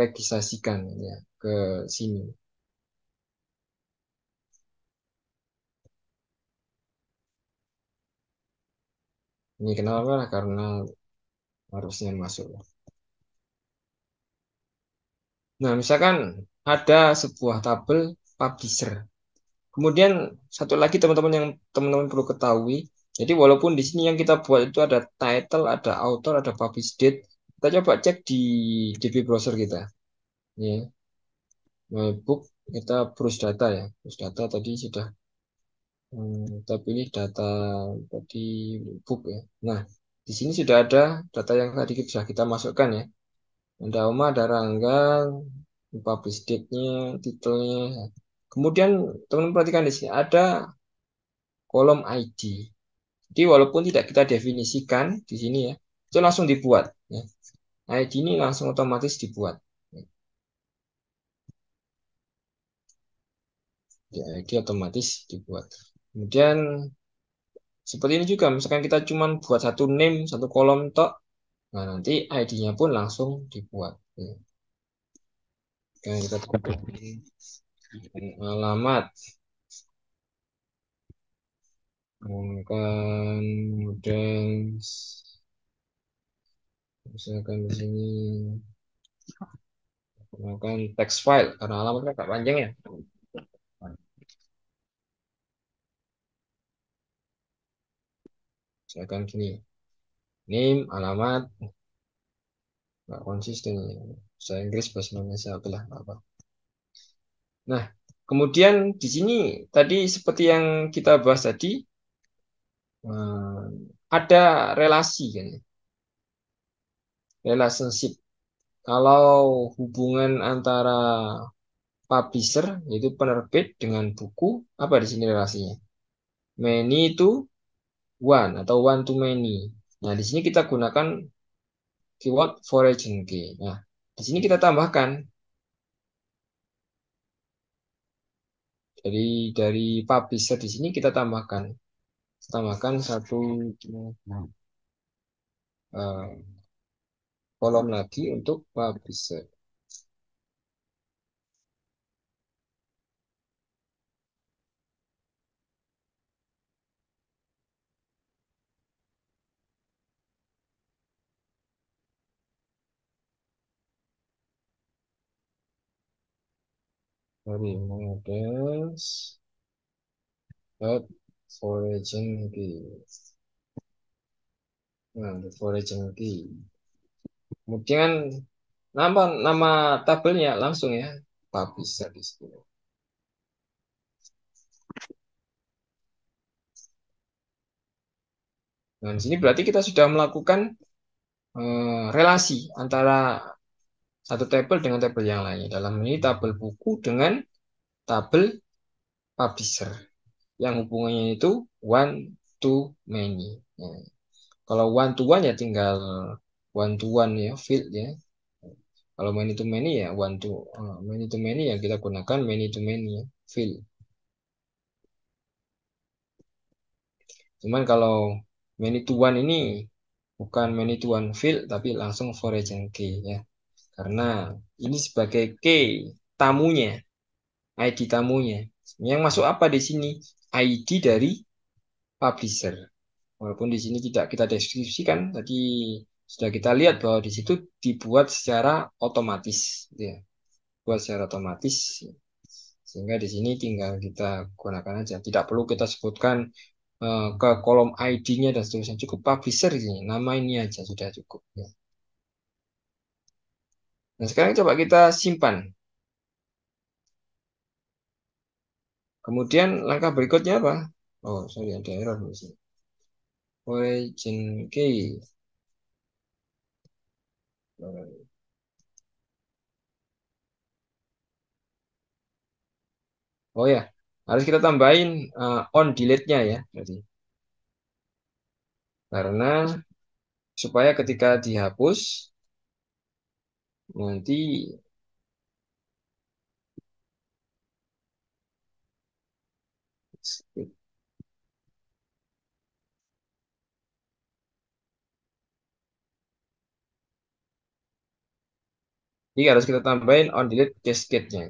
registrasikan ya ke sini. Ini kenapa? Karena harusnya masuk. Nah, misalkan ada sebuah tabel publisher. Kemudian satu lagi teman-teman yang teman-teman perlu ketahui, jadi walaupun di sini yang kita buat itu ada title, ada author, ada publish date, kita coba cek di D B browser kita. Ini my book, kita browse data ya, browse data tadi sudah hmm, kita pilih data tadi book ya. Nah, di sini sudah ada data yang tadi sudah kita masukkan ya. Ada Oma, ada Rangga, publish date-nya, titelnya. Kemudian teman-teman perhatikan di sini ada kolom I D. Jadi walaupun tidak kita definisikan di sini ya, itu langsung dibuat. Ya. I D ini langsung otomatis dibuat. Ya, I D otomatis dibuat. Kemudian seperti ini juga, misalkan kita cuma buat satu name, satu kolom tok, nah nanti I D-nya pun langsung dibuat. Ya. Oke, kita alamat. Menggunakan model, misalkan di sini menggunakan text file karena alamatnya agak panjang ya. Misalkan gini, name, alamat, nggak konsisten. Bahasa Inggris, bahasa Indonesia, apalah, apa. Nah, kemudian di sini tadi seperti yang kita bahas tadi. Hmm, ada relasi kan ya. Relationship. Kalau hubungan antara publisher yaitu penerbit dengan buku, apa di sini relasinya? Many to one atau one to many. Nah, di sini kita gunakan keyword foreign key. Nah, di sini kita tambahkan. Jadi dari publisher di sini kita tambahkan tambahkan satu uh, kolom lagi untuk publisher. Sorry, models. Origin key. Nah, origin key. Kemudian nama nama tabelnya langsung ya, publisher di sini. Nah, di sini berarti kita sudah melakukan eh, relasi antara satu tabel dengan tabel yang lainnya. Dalam ini tabel buku dengan tabel publisher. Yang hubungannya itu one to many. Nah, kalau one to one ya tinggal one to one ya field ya. Kalau many to many ya one to uh, many to many ya kita gunakan many to many ya, field. Cuman kalau many to one ini bukan many to one field tapi langsung foreign key ya. Karena ini sebagai key tamunya, I D tamunya. Yang masuk apa di sini? I D dari publisher. Walaupun di sini tidak kita deskripsikan, tadi sudah kita lihat bahwa di situ dibuat secara otomatis, ya. Buat secara otomatis. Sehingga di sini tinggal kita gunakan aja. Tidak perlu kita sebutkan uh, ke kolom I D-nya dan seterusnya. Cukup publisher di sini. Nama ini aja sudah cukup. Ya. Nah, sekarang coba kita simpan. Kemudian langkah berikutnya apa? Oh, sorry ada error di sini. Origin key. Oh ya, harus kita tambahin uh, on delete-nya ya, berarti. Karena supaya ketika dihapus nanti Jadi harus kita tambahin on delete cascade-nya.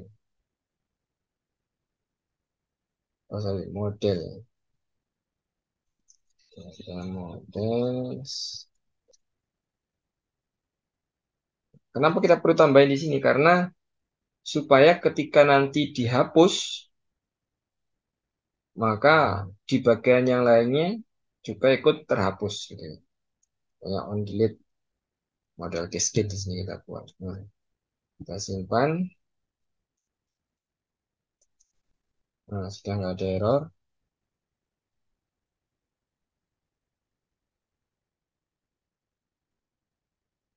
Oh, sorry, model. Kita model. Kenapa kita perlu tambahin di sini? Karena supaya ketika nanti dihapus, maka di bagian yang lainnya juga ikut terhapus. Gitu. Kayak on delete model cascade di sini kita buat. Nah, kita simpan. Nah, sudah nggak ada error.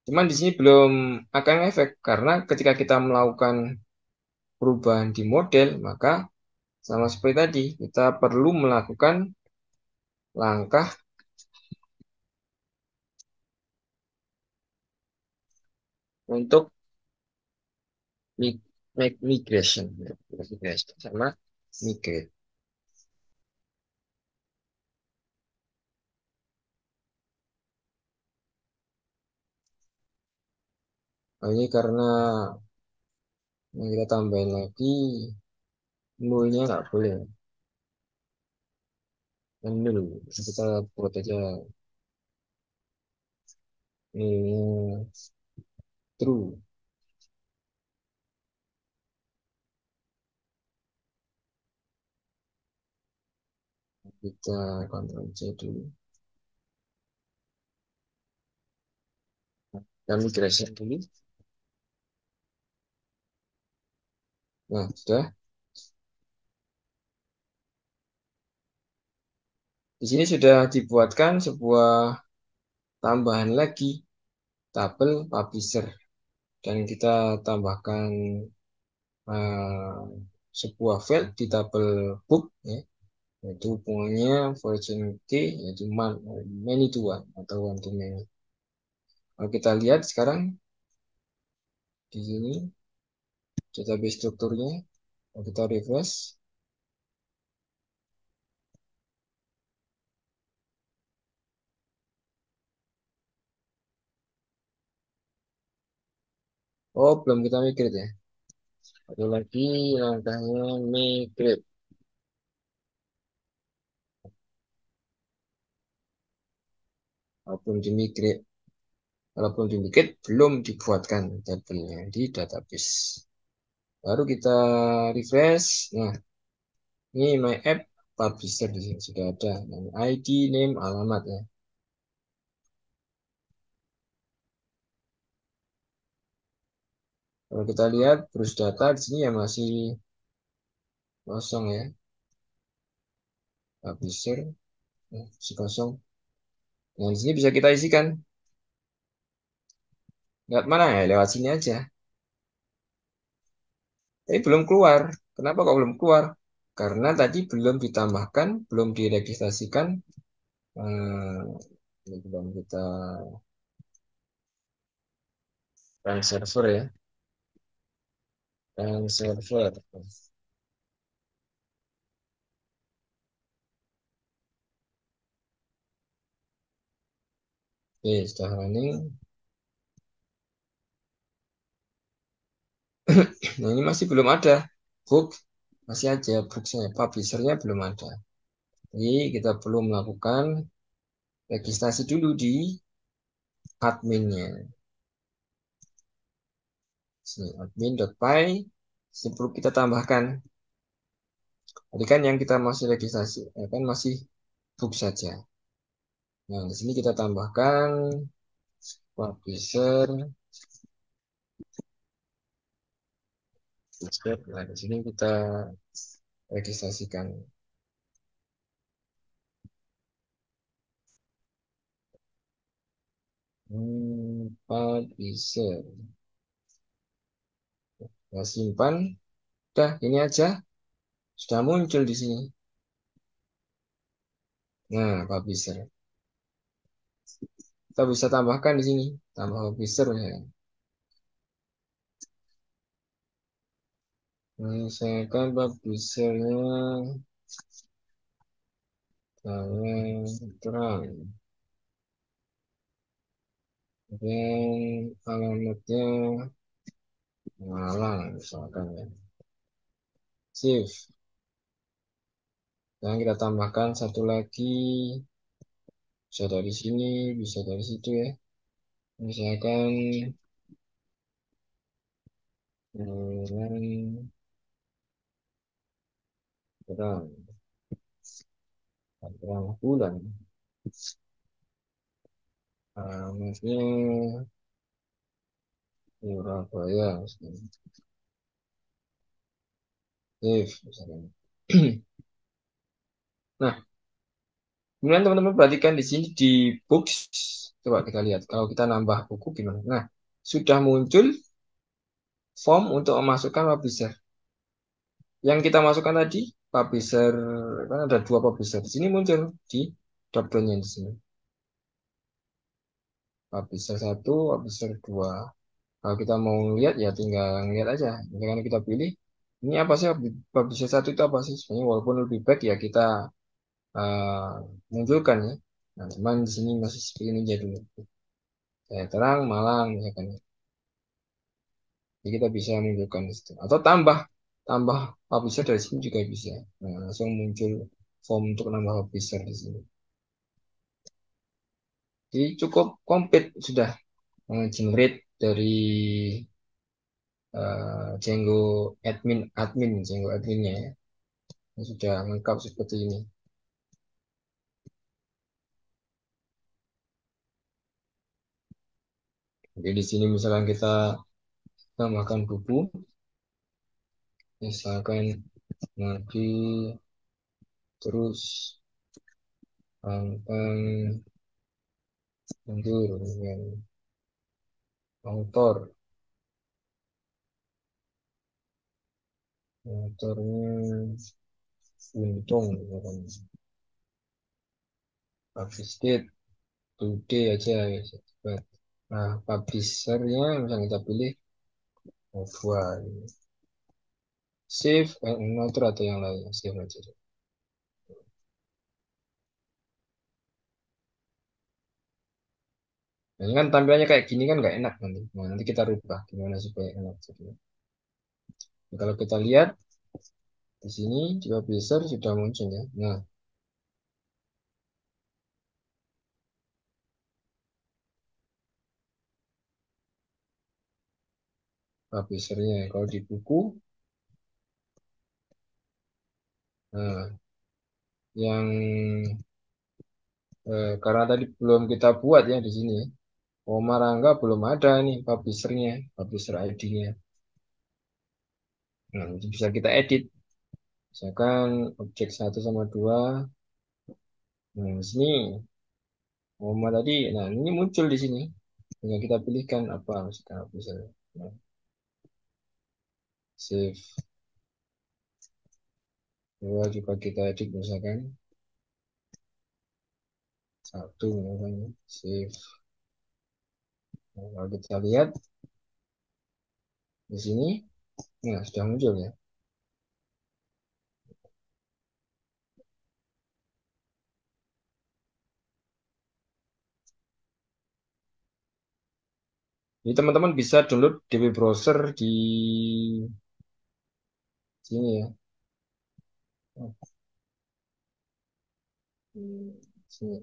Cuman di sini belum akan efek, karena ketika kita melakukan perubahan di model, maka sama seperti tadi, kita perlu melakukan langkah untuk make migration, sama migrate. Oh, ini karena nah, kita tambahin lagi nullnya nggak boleh. Yang null kita buat aja ini true. Kita kontrol C dulu. Dan migrasi dulu. Nah, sudah. Di sini sudah dibuatkan sebuah tambahan lagi, tabel publisher. Dan kita tambahkan uh, sebuah field di tabel book, ya. Yaitu hubungannya fortune key, yaitu man, many to one, atau one to many. Kalau kita lihat sekarang, di sini, database strukturnya, kalau kita refresh, oh, belum kita migrate ya. Ada lagi langkahnya migrate. Walaupun di migrate, walaupun di migrate belum dibuatkan tabelnya di database. Baru kita refresh. Nah, ini my app publisher di sini sudah ada. I D, name, alamat ya. Kalau kita lihat browse data di sini ya masih kosong ya. Publisher masih kosong. Nah, di sini bisa kita isikan. Lewat mana ya? Lewat sini aja. Tapi belum keluar. Kenapa kok belum keluar? Karena tadi belum ditambahkan, belum diregistrasikan. Hmm, ini belum kita run server ya. Dan server. Oke, sudah running. Nah, ini masih belum ada. Book, masih aja booksnya. Publisher-nya belum ada. Jadi, kita perlu melakukan registrasi dulu di admin-nya. Admin.py perlu kita tambahkan. Tadi kan yang kita masih registrasi eh, kan masih book saja. Nah, di sini kita tambahkan publisher. Nah, di sini kita registrasikan. Hmm, publisher. Kita simpan. Udah, ini aja. Sudah muncul di sini. Nah, publisher. Kita bisa tambahkan di sini. Tambah publisher ya. Misalkan publisher-nya terang. Dan alamatnya Pengenalan misalkan ya. Shift. Dan kita tambahkan satu lagi. Bisa dari sini, bisa dari situ ya. Misalkan bulan, bulan, bulan. Nah, maksudnya Surabaya, misalnya. Save, misalnya. Nah, kemudian teman-teman perhatikan di sini di books, coba kita lihat. Kalau kita nambah buku gimana? Nah, sudah muncul form untuk memasukkan publisher. Yang kita masukkan tadi, publisher, kan ada dua publisher. Di sini muncul di drop-down-nya di sini. Publisher satu, publisher dua. Kalau kita mau lihat ya tinggal lihat aja. Misalkan kita pilih, ini apa sih publisher satu itu apa sih? Sebenarnya walaupun lebih baik ya kita uh, munculkan ya. Nah, cuman di sini masih seperti ini aja dulu. Saya terang Malang misalkan. Jadi kita bisa munculkan di situ. Atau tambah tambah publisher dari sini juga bisa. Nah, langsung muncul form untuk nambah publisher di sini. Jadi cukup komplit sudah generate dari uh, Django admin admin Django adminnya ya. Ini sudah lengkap seperti ini. Jadi di sini misalkan kita tambahkan buku, misalkan nanti terus tentang mundur dengan autor, autornya Untung, publish date today aja ya. Nah, publishernya misalnya kita pilih buat save and author atau yang lain, save aja. Nah, ini kan tampilannya kayak gini kan nggak enak nanti. Nah, nanti kita rubah gimana supaya enak. Nah, kalau kita lihat di sini di publisher sudah muncul ya. Nah, publishernya kalau di buku, nah, yang eh, karena tadi belum kita buat ya di sini. Oma Rangga belum ada nih publishernya, publisher I D-nya. Nah, itu bisa kita edit. Misalkan objek satu sama dua. Nah, di sini Oma tadi, nah ini muncul di sini. Tinggal kita pilihkan apa misalkan publishernya. Nah. Save. Coba juga kita edit misalkan. Satu misalkan. Save. Nah, kalau kita lihat di sini, nah sudah muncul ya. Jadi teman-teman bisa download D W Browser di sini ya. Sini.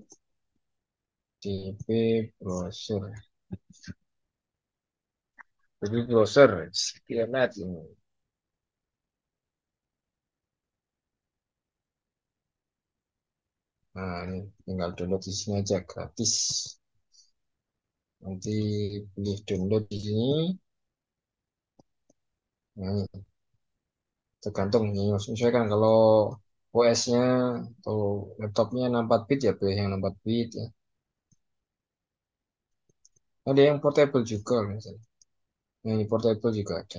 D W Browser. Jadi browser internet ini. Nah, ini tinggal download di sini aja gratis. Nanti pilih download di sini. Nah, ini. Tergantung nih misalnya kan kalau O S-nya atau laptopnya enam puluh empat bit ya pilih yang enam puluh empat bit ya. Ada yang portable juga misalnya. Nah, ini portable juga ada.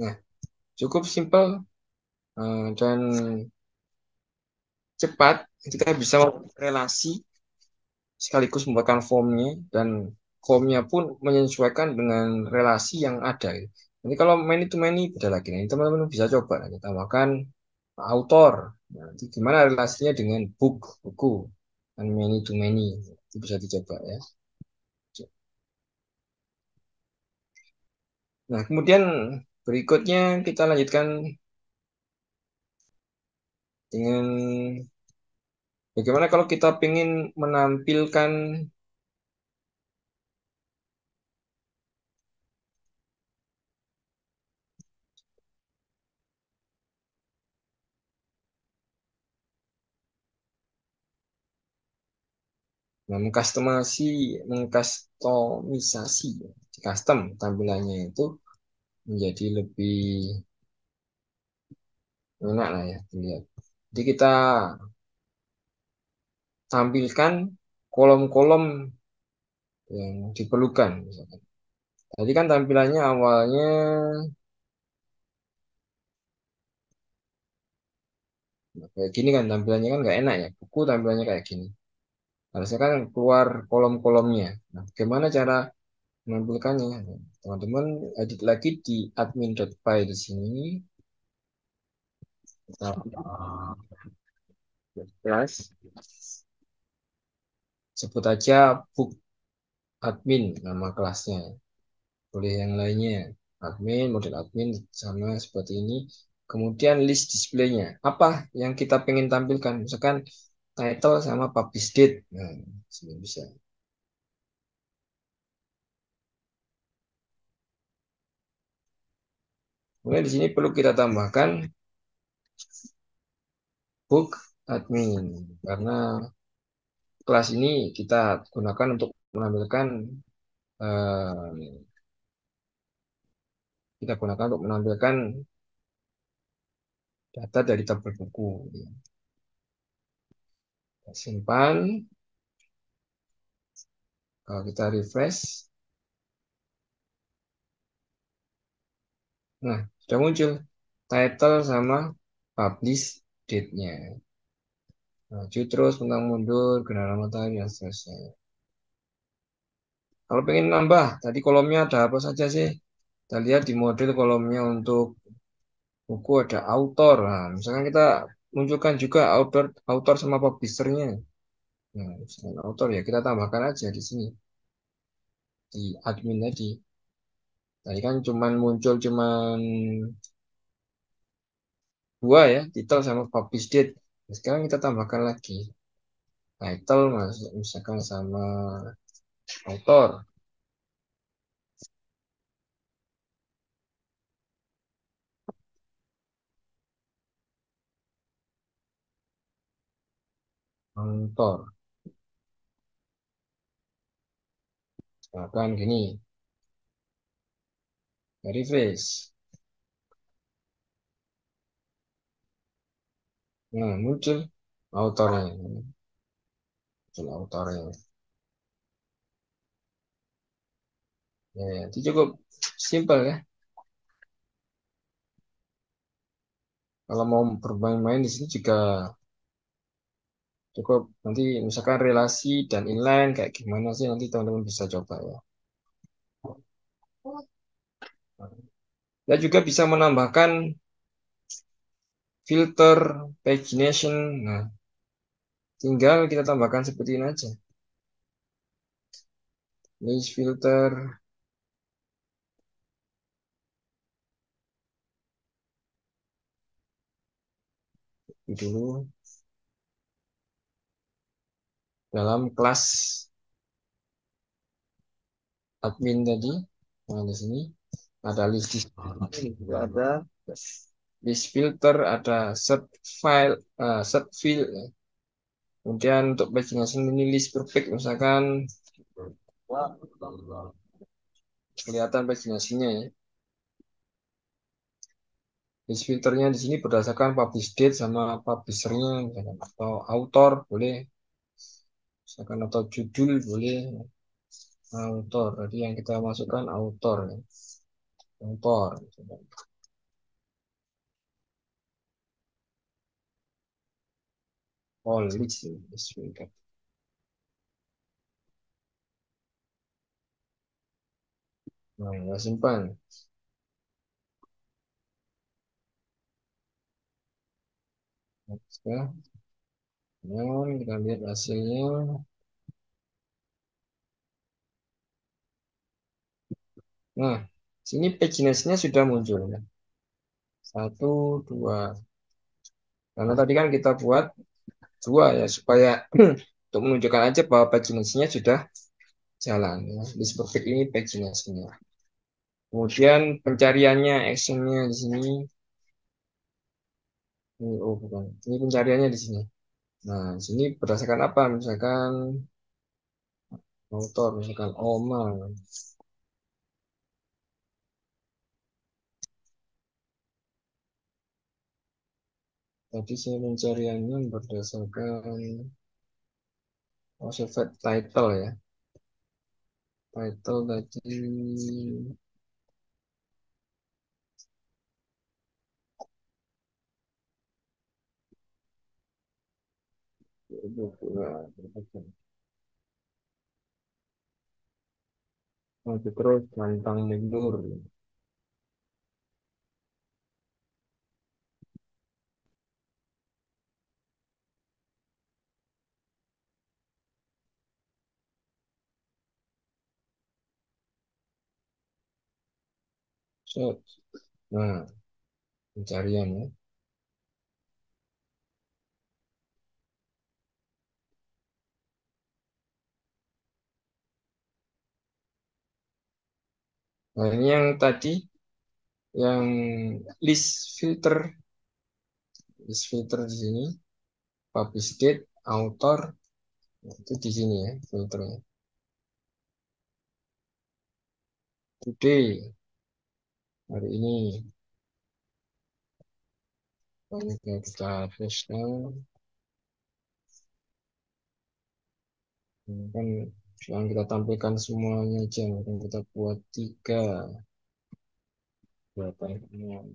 Nah, cukup simpel uh, dan cepat. Kita bisa membuat relasi sekaligus membuatkan formnya dan formnya pun menyesuaikan dengan relasi yang ada. Nanti kalau many to many beda lagi. Nah, teman-teman bisa coba. Kita tambahkan author. Nah, itu gimana relasinya dengan book, buku, and many to many. Itu bisa dicoba ya. Nah, kemudian berikutnya kita lanjutkan dengan bagaimana kalau kita ingin menampilkan nah, mengkustomasi, mengkustomisasi, custom tampilannya itu menjadi lebih enak lah ya dilihat. Jadi kita tampilkan kolom-kolom yang diperlukan. Misalkan. Tadi kan tampilannya awalnya kayak gini kan tampilannya kan nggak enak ya. Buku tampilannya kayak gini. Harusnya kan keluar kolom-kolomnya. Nah, bagaimana cara menampilkannya? Teman-teman edit lagi di admin.py di sini. Plus sebut aja book admin nama kelasnya. Boleh yang lainnya admin, model admin sama seperti ini. Kemudian list displaynya. Apa yang kita pengen tampilkan? Misalkan title sama publish date. Nah, sini bisa. Kemudian di sini perlu kita tambahkan book admin karena kelas ini kita gunakan untuk menampilkan eh, kita gunakan untuk menampilkan data dari tabel buku. Simpan. Kalau kita refresh. Nah, sudah muncul title sama publish date-nya. Maju terus, tentang mundur, gerhana matahari, dan seterusnya. Kalau pengen nambah, tadi kolomnya ada apa saja sih? Kita lihat di model kolomnya untuk buku ada author. Nah, misalkan kita munculkan juga author, author sama publisher-nya. Nah, misalkan author ya, kita tambahkan aja di sini. Di admin tadi. Tadi kan cuman muncul cuman dua ya, title sama publish date. Sekarang kita tambahkan lagi title misalkan sama author. Author. Misalkan gini. Refresh. Nah, muncul autornya. Muncul autornya. Ya, itu cukup simpel ya. Kalau mau bermain-main di sini juga cukup. Nanti misalkan relasi dan inline kayak gimana sih nanti teman-teman bisa coba ya. Dan juga bisa menambahkan filter, pagination, nah, tinggal kita tambahkan seperti ini aja. List filter, ini dulu dalam kelas admin tadi, nah di sini ada list display, juga ada. List filter ada set file, uh, set field. Kemudian untuk pagination ini list perfect misalkan kelihatan paginasinya ya. List filternya di sini berdasarkan publish date sama publishernya atau author boleh, misalkan atau judul boleh. Author tadi yang kita masukkan author, author. All list list filter. Nah, kita simpan. Oke. Kemudian kita lihat hasilnya. Nah, sini paginasinya sudah muncul ya. Satu, dua. Karena tadi kan kita buat dua ya, supaya untuk menunjukkan aja bahwa paginasinya sudah jalan ya. List perfect ini paginasinya. Kemudian pencariannya, actionnya di sini. Ini, oh bukan, ini pencariannya di sini. Nah, di sini berdasarkan apa? Misalkan motor, misalkan Oma. Tadi saya pencariannya berdasarkan oh, survey title ya. Title tadi maju terus pantang mundur. Set. Nah, pencarian ya. Nah, ini yang tadi yang list filter, list filter di sini, publish date, author, itu di sini ya filternya. Today, hari ini, ini kita hapuskan. Ini kan yang kita tampilkan semuanya aja, mungkin kita buat tiga, berapa ya? Enam.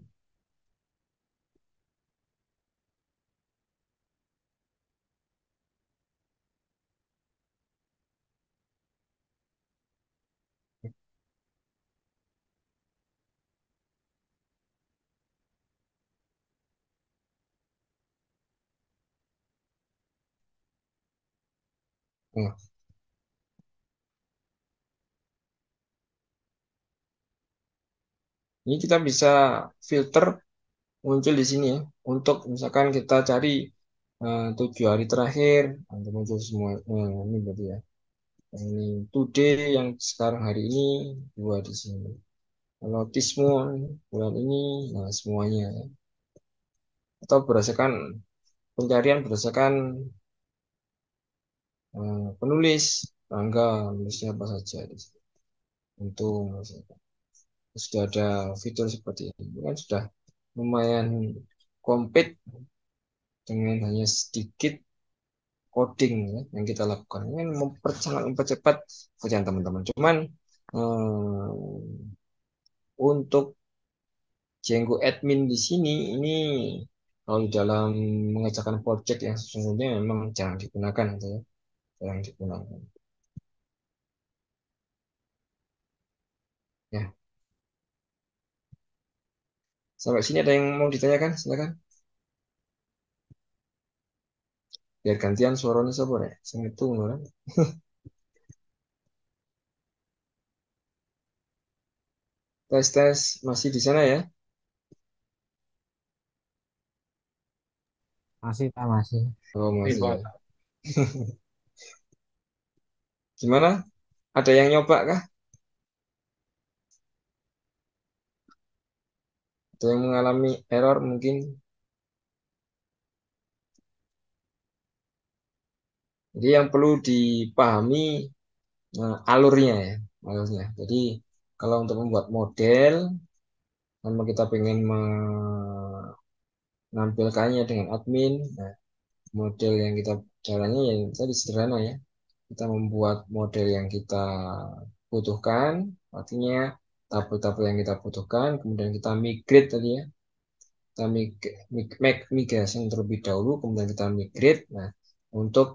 Nah, ini kita bisa filter muncul di sini ya. Untuk misalkan kita cari eh, tujuh hari terakhir, nanti muncul semua. Nah, ini berarti ya. Ini today yang sekarang hari ini dua di sini. Kalau this month bulan ini, nah semuanya ya. Atau berdasarkan pencarian berdasarkan eh, penulis tanggal, penulisnya apa saja di sini. Untung misalkan. Sudah ada fitur seperti ini. Ini kan sudah lumayan komplit dengan hanya sedikit coding ya, yang kita lakukan. Ini mempercepat mempercepat kerjaan teman-teman. Cuman eh, untuk Django admin di sini ini kalau di dalam mengerjakan project yang sesungguhnya memang jarang digunakan gitu ya. Jarang digunakan. Ya, sampai sini ada yang mau ditanyakan? Silakan. Biar gantian suaranya siapa ya? Sing itu orang. Tes tes masih di sana ya? Masih, Pak, masih. Oh masih ya. Iya, Gimana? Ada yang nyoba kah? Ada yang mengalami error mungkin? Jadi yang perlu dipahami eh, alurnya ya, alurnya. Jadi kalau untuk membuat model, sama kita pengen menampilkannya dengan admin, nah, model yang kita caranya yang tadi sederhana ya. Kita membuat model yang kita butuhkan, artinya tabel-tabel yang kita butuhkan, kemudian kita migrate tadi ya. Kita mig- mig- make migration terlebih dahulu, kemudian kita migrate. Nah, untuk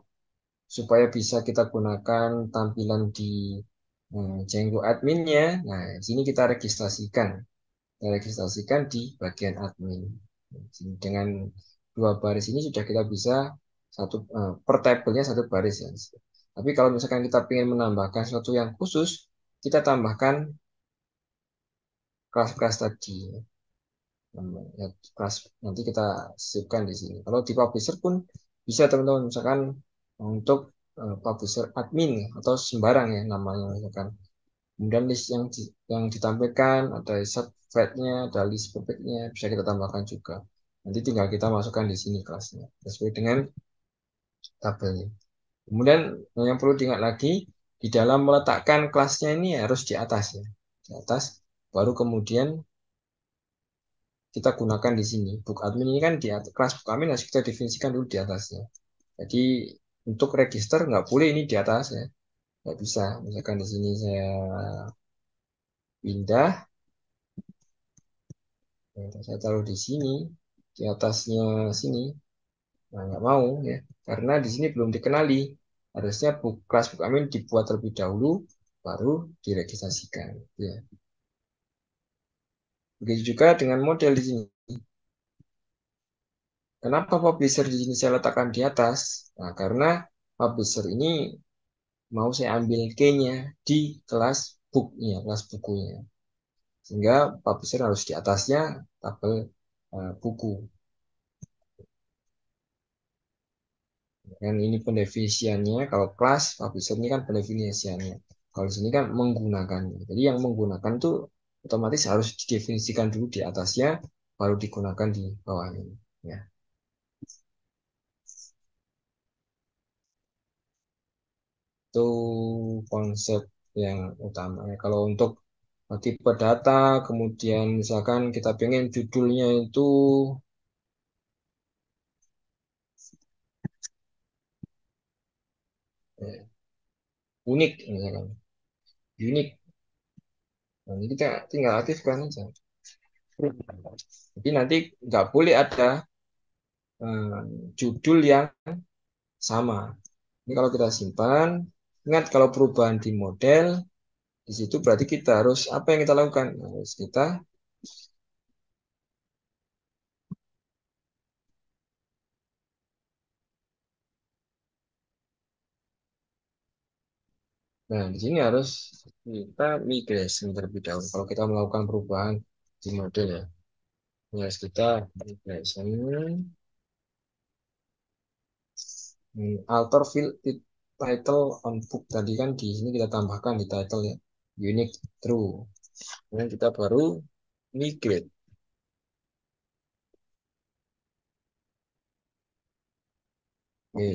supaya bisa kita gunakan tampilan di eh, Django adminnya. Nah, di sini kita registrasikan, kita registrasikan di bagian admin. Di sini dengan dua baris ini sudah kita bisa satu eh, per tabelnya satu baris ya. Tapi kalau misalkan kita ingin menambahkan sesuatu yang khusus, kita tambahkan kelas-kelas tadi. Ya, kelas nanti kita sisipkan di sini. Kalau di publisher pun bisa teman-teman, misalkan untuk eh, publisher admin atau sembarang ya namanya misalkan. Kemudian list yang di, yang ditampilkan ada subflatnya, ada list publicnya bisa kita tambahkan juga. Nanti tinggal kita masukkan di sini kelasnya sesuai dengan tabelnya. Kemudian yang perlu diingat lagi, di dalam meletakkan kelasnya ini harus di atas ya, di atas. Baru kemudian kita gunakan di sini book admin ini kan di atas, kelas book admin harus kita definisikan dulu di atasnya. Jadi untuk register nggak boleh ini di atas ya, nggak bisa. Misalkan di sini saya pindah, saya taruh di sini, di atasnya sini. Nah, nggak mau ya, karena di sini belum dikenali. Harusnya book, kelas book admin dibuat terlebih dahulu, baru diregistrasikan. Ya. Begitu juga dengan model di sini. Kenapa publisher di sini saya letakkan di atas? Nah, karena publisher ini mau saya ambil key-nya di kelas book-nya, kelas bukunya. Sehingga publisher harus di atasnya tabel uh, buku. Dan ini pendefinisiannya, kalau kelas publisher ini kan pendefinisiannya. Kalau di sini kan menggunakannya. Jadi yang menggunakan itu otomatis harus didefinisikan dulu di atasnya, baru digunakan di bawahnya. Ya. Itu konsep yang utama. Kalau untuk tipe data, kemudian misalkan kita pengen judulnya itu unik, misalkan unik. Nah, ini kita tinggal aktifkan aja. Jadi nanti nggak boleh ada eh, judul yang sama. Ini kalau kita simpan, ingat kalau perubahan di model, di situ berarti kita harus, apa yang kita lakukan? Harus kita Nah, di sini harus kita migrasi terlebih dahulu. Kalau kita melakukan perubahan di model ya, ini harus kita migrasi, alter field title on book tadi kan di sini kita tambahkan di title ya, unique true. Kemudian kita baru migrate. Oke,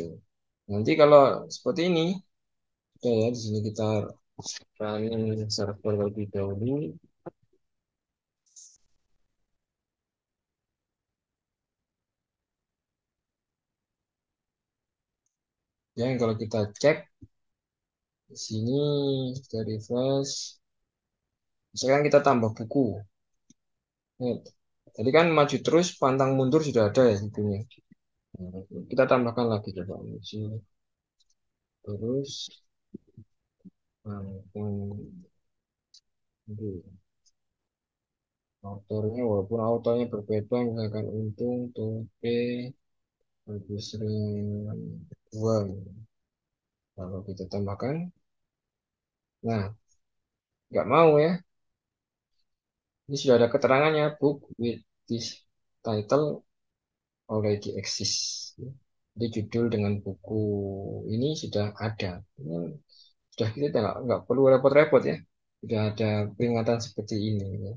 nanti kalau seperti ini. Oke ya, di sini kita running server lebih dahulu. Ya, kalau kita cek di sini, kita refresh. Misalkan kita tambah buku. Nih, tadi kan maju terus, pantang mundur sudah ada ya judulnya. Kita tambahkan lagi coba maju terus. Autornya walaupun autornya berbeda, misalkan untung tope lebih sering uang kalau kita tambahkan. Nah, nggak mau ya, ini sudah ada keterangannya, book with this title already exists. Jadi judul dengan buku ini sudah ada. Ini sudah kita tidak nggak perlu repot-repot ya, sudah ada peringatan seperti ini ya.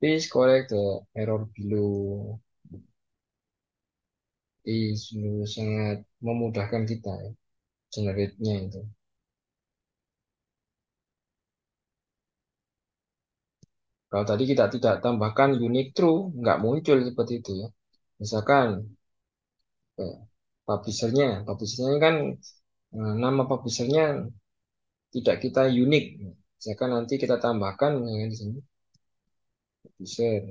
Please correct the error below. Ini sangat memudahkan kita ya, generate-nya itu. Kalau tadi kita tidak tambahkan unique true, nggak muncul seperti itu ya. Misalkan eh, publisher-nya, publisher-nya kan eh, nama publisher-nya tidak kita unik. Misalkan nanti kita tambahkan ya, di sini publisher.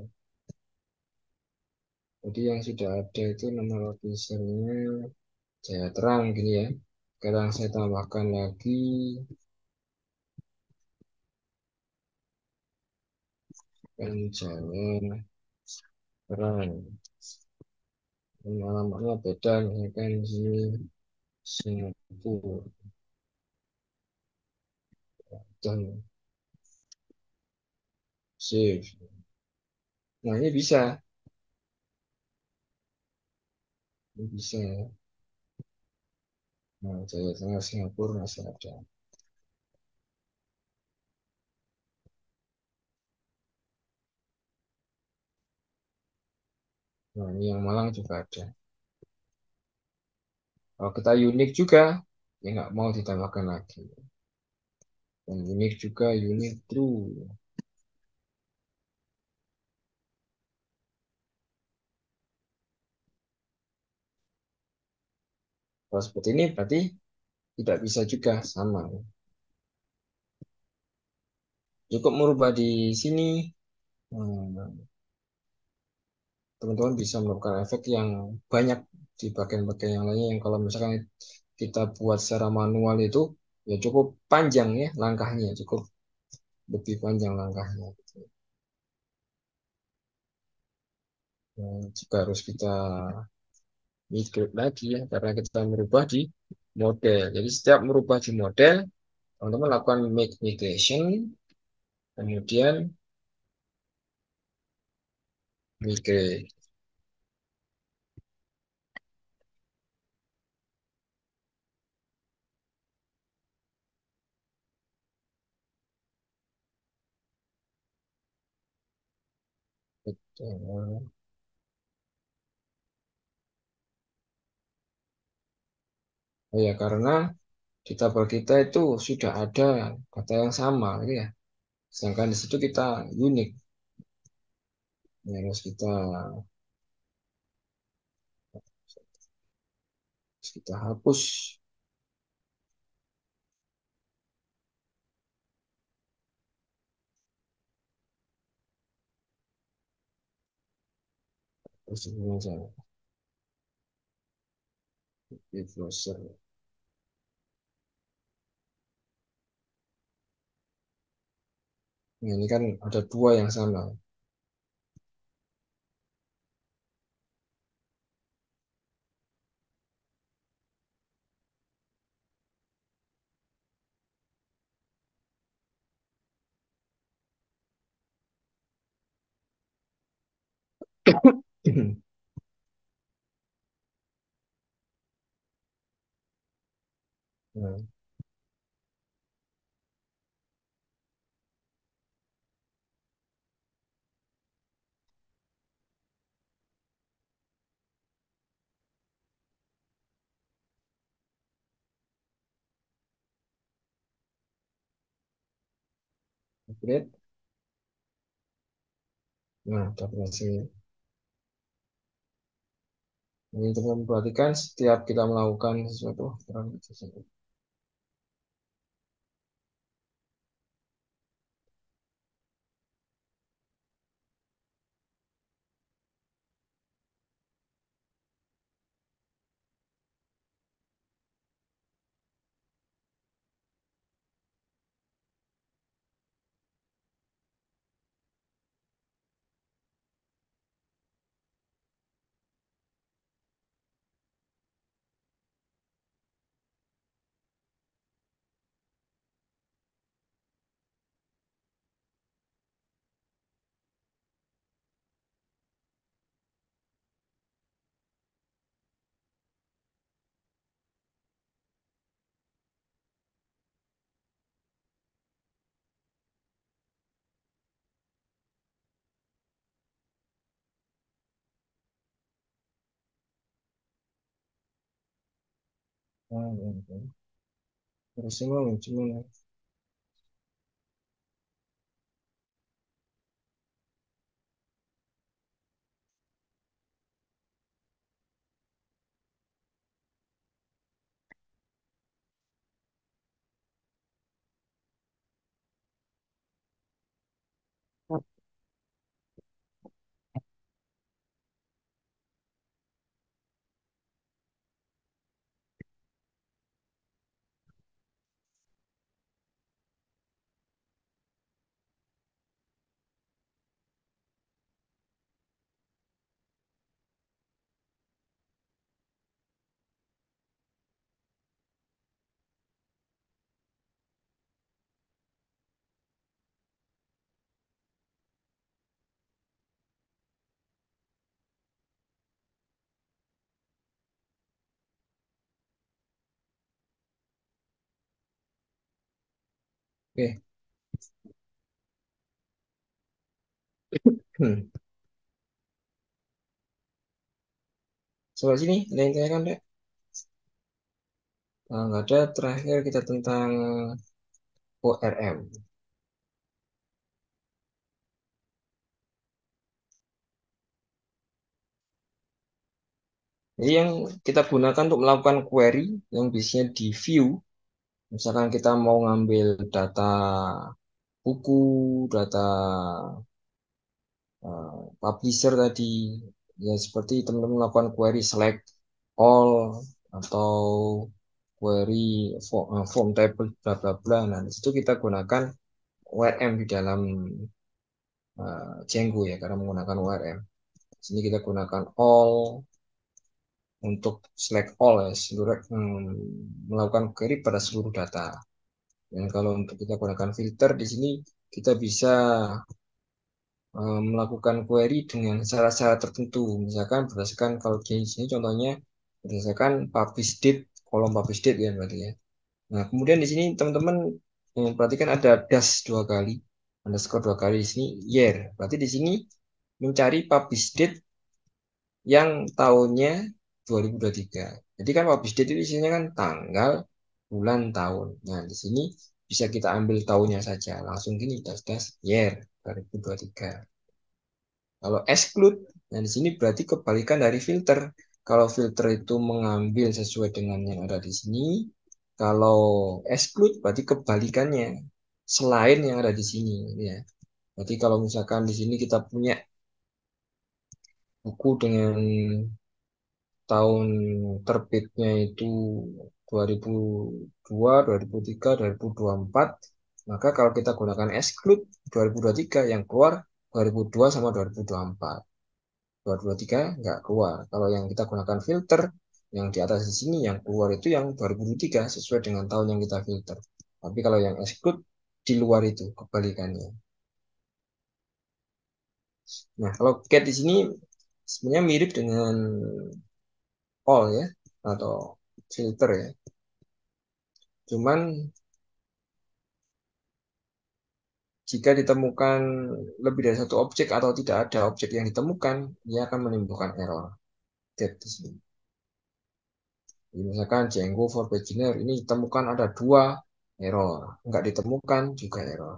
Jadi yang sudah ada itu nama publisher-nya Jaya Terang gini ya. Sekarang saya tambahkan lagi dan Jaya Terang. Alamatnya beda, misalkan di Singapura. Dan save. Nah, ini bisa. Ini bisa. Nah, Jawa Tengah Singapura masih ada. Nah, ini yang Malang juga ada. Kalau kita unik juga, ya nggak mau ditambahkan lagi. Dan unik juga, unik true. Kalau seperti ini berarti tidak bisa juga sama. Cukup merubah di sini. Teman-teman hmm, bisa melakukan efek yang banyak di bagian-bagian yang lainnya. Yang kalau misalkan kita buat secara manual itu, ya cukup panjang ya langkahnya. Cukup lebih panjang langkahnya. Nah, juga harus kita migrate lagi ya, karena kita merubah di model. Jadi setiap merubah di model, teman-teman lakukan make migration, kemudian migrate. Betul. Oh ya, karena di tabel kita itu sudah ada data yang sama, gitu ya. Sedangkan di situ kita unik. Ini harus kita harus kita hapus. Terus ini saja. Di browser. Nah, ini kan ada dua yang sama. Nah, upgrade. Nah, udah berhasil. Ini teman perhatikan setiap kita melakukan sesuatu. Nah, oke. Terus ini cuma Oke. Hmm. Soal sini, ada yang tanyakan, Dek? Eh, nggak ada. Terakhir kita tentang O R M. Jadi yang kita gunakan untuk melakukan query yang biasanya di view, misalkan kita mau ngambil data buku, data eh, publisher tadi, ya seperti teman-teman melakukan query select all atau query form, eh, form table, bla bla bla. Nah, di situ kita gunakan O R M di dalam eh, Django ya, karena menggunakan O R M. Di sini kita gunakan all untuk select all ya, seluruh hmm, melakukan query pada seluruh data. Dan kalau untuk kita gunakan filter di sini kita bisa eh, melakukan query dengan syarat-syarat tertentu. Misalkan berdasarkan kalau di sini contohnya berdasarkan publish date, kolom publish date ya berarti ya. Nah, kemudian di sini teman-teman eh, perhatikan ada dash dua kali, underscore dua kali di sini year. Berarti di sini mencari publish date yang tahunnya dua ribu dua puluh tiga. Jadi kan publish date itu isinya kan tanggal, bulan, tahun. Nah, di sini bisa kita ambil tahunnya saja. Langsung gini, das das year dua ribu dua puluh tiga. Kalau exclude, nah di sini berarti kebalikan dari filter. Kalau filter itu mengambil sesuai dengan yang ada di sini, kalau exclude berarti kebalikannya, selain yang ada di sini, ya. Berarti kalau misalkan di sini kita punya buku dengan tahun terbitnya itu dua ribu dua, dua ribu tiga, dua ribu dua puluh empat, maka kalau kita gunakan exclude dua ribu dua puluh tiga yang keluar dua ribu dua sama dua ribu dua puluh empat. dua ribu dua puluh tiga nggak keluar. Kalau yang kita gunakan filter, yang di atas di sini yang keluar itu yang dua ribu dua puluh tiga sesuai dengan tahun yang kita filter. Tapi kalau yang exclude di luar itu kebalikannya. Nah, kalau get di sini sebenarnya mirip dengan all ya atau filter ya. Cuman jika ditemukan lebih dari satu objek atau tidak ada objek yang ditemukan, dia akan menimbulkan error get di sini. Jadi misalkan Django for Beginner ini ditemukan ada dua error, nggak ditemukan juga error.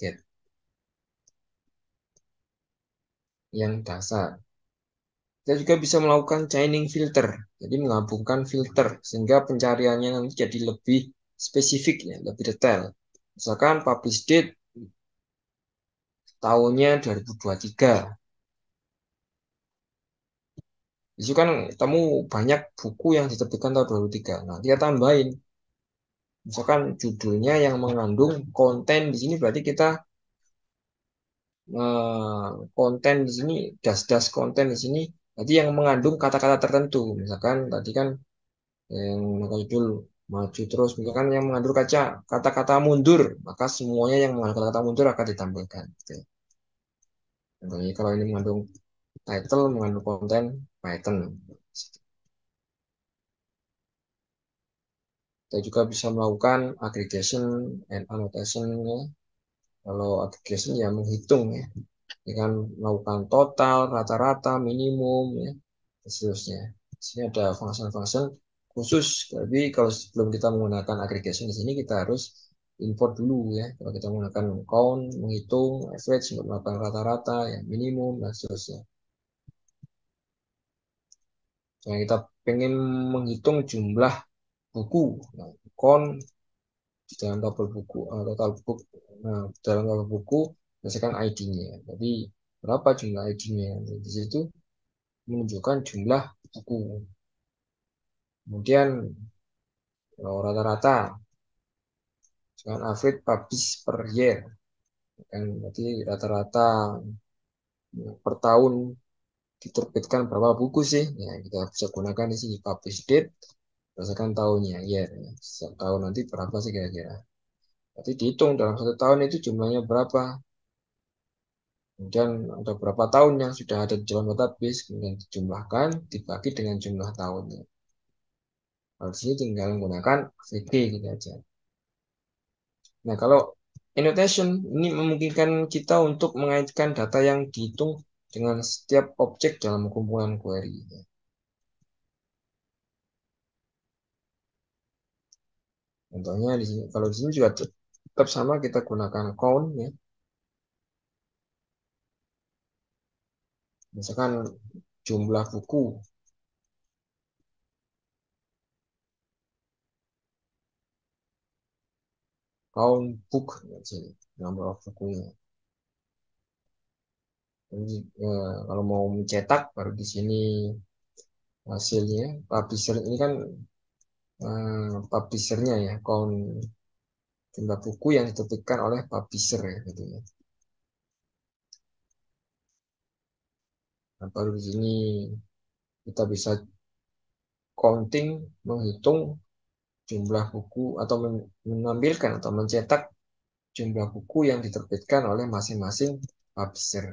Get yang dasar. Kita juga bisa melakukan chaining filter, jadi menggabungkan filter sehingga pencariannya nanti jadi lebih spesifik ya, lebih detail. Misalkan publish date tahunnya dua ribu dua puluh tiga. Itu kan temu banyak buku yang diterbitkan tahun dua ribu dua puluh tiga. Nah, kita tambahin misalkan judulnya yang mengandung konten di sini berarti kita eh, konten di sini das-das konten di sini berarti yang mengandung kata-kata tertentu. Misalkan tadi kan yang menggunakan judul maju terus misalkan yang mengandung kaca kata-kata mundur, maka semuanya yang mengandung kata-kata mundur akan ditampilkan gitu. Contohnya kalau ini mengandung title, mengandung konten Python. Kita juga bisa melakukan aggregation and annotation ya. Kalau aggregation ya menghitung ya, dengan melakukan total, rata-rata, minimum ya, dan seterusnya. Di sini ada function-function khusus. Jadi kalau sebelum kita menggunakan aggregation di sini kita harus import dulu ya. Kalau kita menggunakan count, menghitung, average, untuk melakukan rata-rata, ya, minimum, dan seterusnya. Jadi kita pengen menghitung jumlah buku, nah, count di dalam tabel buku, eh, total buku, nah, di dalam tabel buku berdasarkan I D-nya. Jadi berapa jumlah I D-nya? Di situ menunjukkan jumlah buku. Kemudian kalau rata-rata, misalkan average publish per year, kan berarti rata-rata per tahun diterbitkan berapa buku sih? Ya, kita bisa gunakan di sini publish date berdasarkan tahunnya, year. Ya. Setiap tahun nanti berapa sih kira-kira? Berarti dihitung dalam satu tahun itu jumlahnya berapa. Kemudian ada berapa tahun yang sudah ada di dalam database, kemudian dijumlahkan, dibagi dengan jumlah tahunnya. Kalau di sini tinggal menggunakan V G gitu aja. Nah, kalau annotation ini memungkinkan kita untuk mengaitkan data yang dihitung dengan setiap objek dalam kumpulan query. Contohnya di sini, kalau di sini juga tetap sama kita gunakan count ya. Misalkan jumlah buku. Count book di sini, number of bukunya. Jadi, eh, kalau mau mencetak baru di sini hasilnya. Publisher ini kan eh, publishernya ya, count jumlah buku yang diterbitkan oleh publisher ya gitu ya. Nah, baru di sini kita bisa counting, menghitung jumlah buku atau menampilkan atau mencetak jumlah buku yang diterbitkan oleh masing-masing publisher.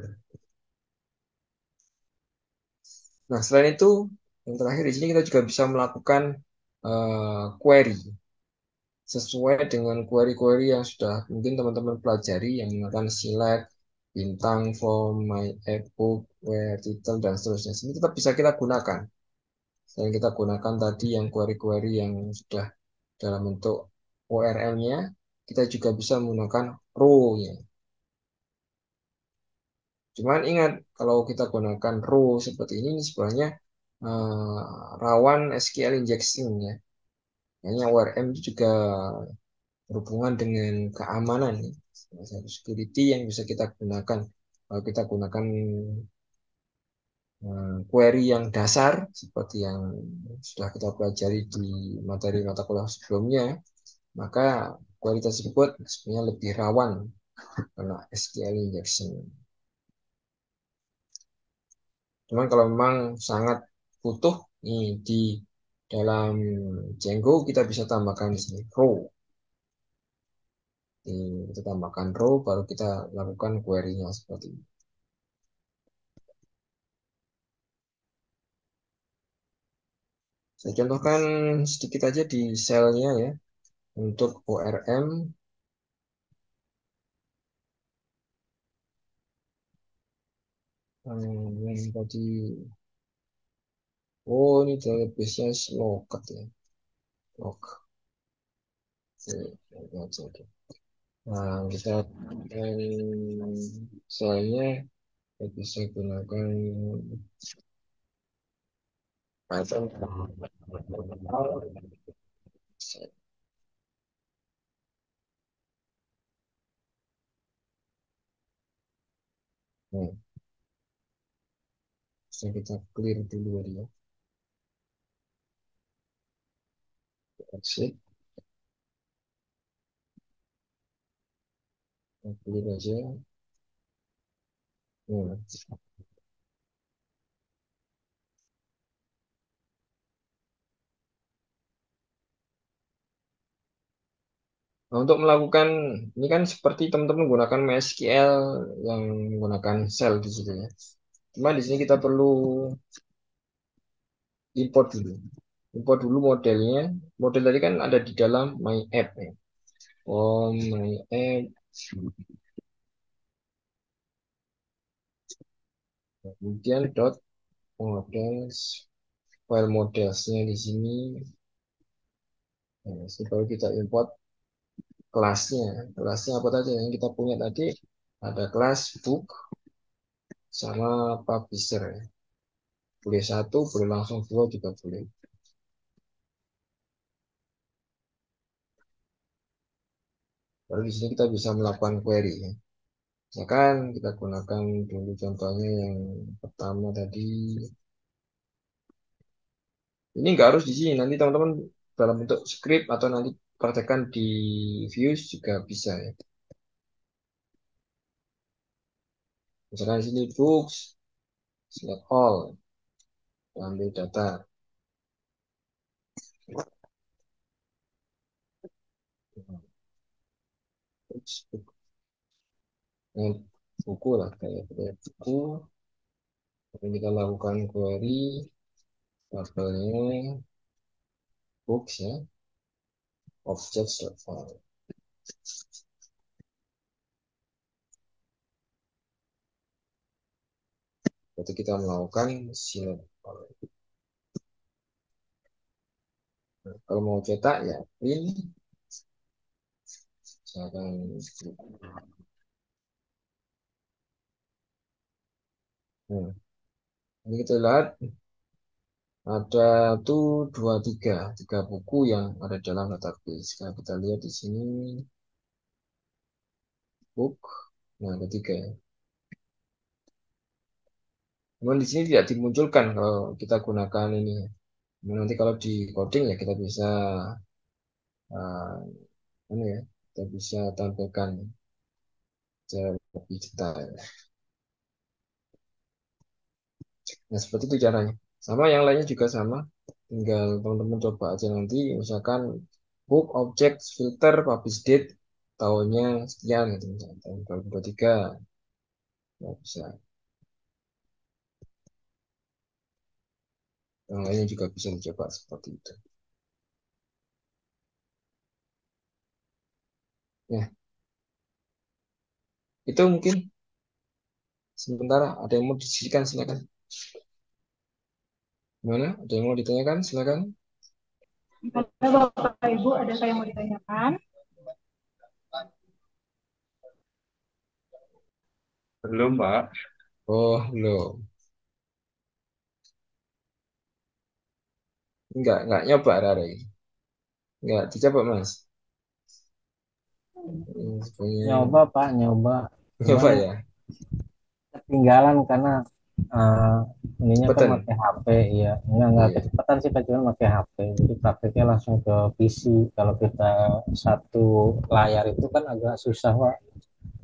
Nah, selain itu, yang terakhir di sini kita juga bisa melakukan uh, query sesuai dengan query-query yang sudah mungkin teman-teman pelajari yang menggunakan select, bintang, form, my app, book, where, title, dan seterusnya. Ini tetap bisa kita gunakan. Selain kita gunakan tadi yang query-query yang sudah dalam bentuk U R L-nya, kita juga bisa menggunakan row-nya. Cuman ingat, kalau kita gunakan row seperti ini, ini sebenarnya uh, rawan S Q L injection ya. Kayaknya U R M itu juga berhubungan dengan keamanan ya. Security yang bisa kita gunakan kalau kita gunakan query yang dasar seperti yang sudah kita pelajari di materi mata kuliah sebelumnya, maka query tersebut sebenarnya lebih rawan karena S Q L injection. Cuman kalau memang sangat butuh nih, di dalam Django kita bisa tambahkan di sini row. Kita tambahkan row, baru kita lakukan query-nya seperti ini. Saya contohkan sedikit aja di selnya ya, untuk O R M. Yang tadi, oh ini database-nya locket ya, log. Oke, nah, kita soalnya kita bisa gunakan Python. Nah, bisa kita clear dulu ya. Exit. Clear aja. Nah. Nah, untuk melakukan ini kan seperti teman-teman menggunakan MySQL yang menggunakan shell di situ ya. Cuma di sini kita perlu import dulu. Import dulu modelnya. Model tadi kan ada di dalam my app ya. Oh, my app. Kemudian dot models, file modelsnya di sini. Nah, setelah kita import kelasnya, kelasnya apa saja yang kita punya tadi, ada kelas book sama publisher. Boleh satu, boleh langsung dua juga boleh. Lalu di sini kita bisa melakukan query. Ya. Misalkan kita gunakan dulu contohnya yang pertama tadi. Ini nggak harus di sini. Nanti teman-teman dalam bentuk script atau nanti praktekkan di views juga bisa ya. Misalkan di sini books, select all, ambil data. Nah, buku lah kayak buku, tapi kita lakukan query labelnya books ya, object file. Berarti kita melakukan sinet. Nah, kalau mau cetak ya ini misalkan nah, ini kita lihat ada tuh dua tiga tiga buku yang ada dalam database. Kalau kita lihat di sini book, nah ada tiga ya. Cuman di sini tidak dimunculkan kalau kita gunakan ini. Nanti kalau di coding ya kita bisa uh, ini ya, kita bisa tampilkan secara lebih detail. Nah seperti itu caranya. Sama yang lainnya juga sama. Tinggal teman-teman coba aja nanti. Misalkan book, object, filter, publish date, tahunnya sekian gitu misalnya. Tahun dua ribu dua puluh tiga. Nggak bisa. Yang lainnya juga bisa dicoba seperti itu. Nah, itu mungkin sementara ada yang mau disisikan silakan. Gimana? Ada yang mau ditanyakan silakan. Ada Bapak Ibu, ada saya yang mau ditanyakan. Belum, Pak. Oh, belum. Enggak, enggak nyoba hari ini. Enggak, dicoba Mas. Sebenarnya... Nyoba Pak, nyoba. Nyoba ya. Ketinggalan karena uh, ininya Peten. Kan pakai H P, ya. Enggak, enggak iya. Kecepatan sih, Pak, cuma pakai H P. Jadi praktiknya langsung ke P C. Kalau kita satu layar itu kan agak susah, Pak.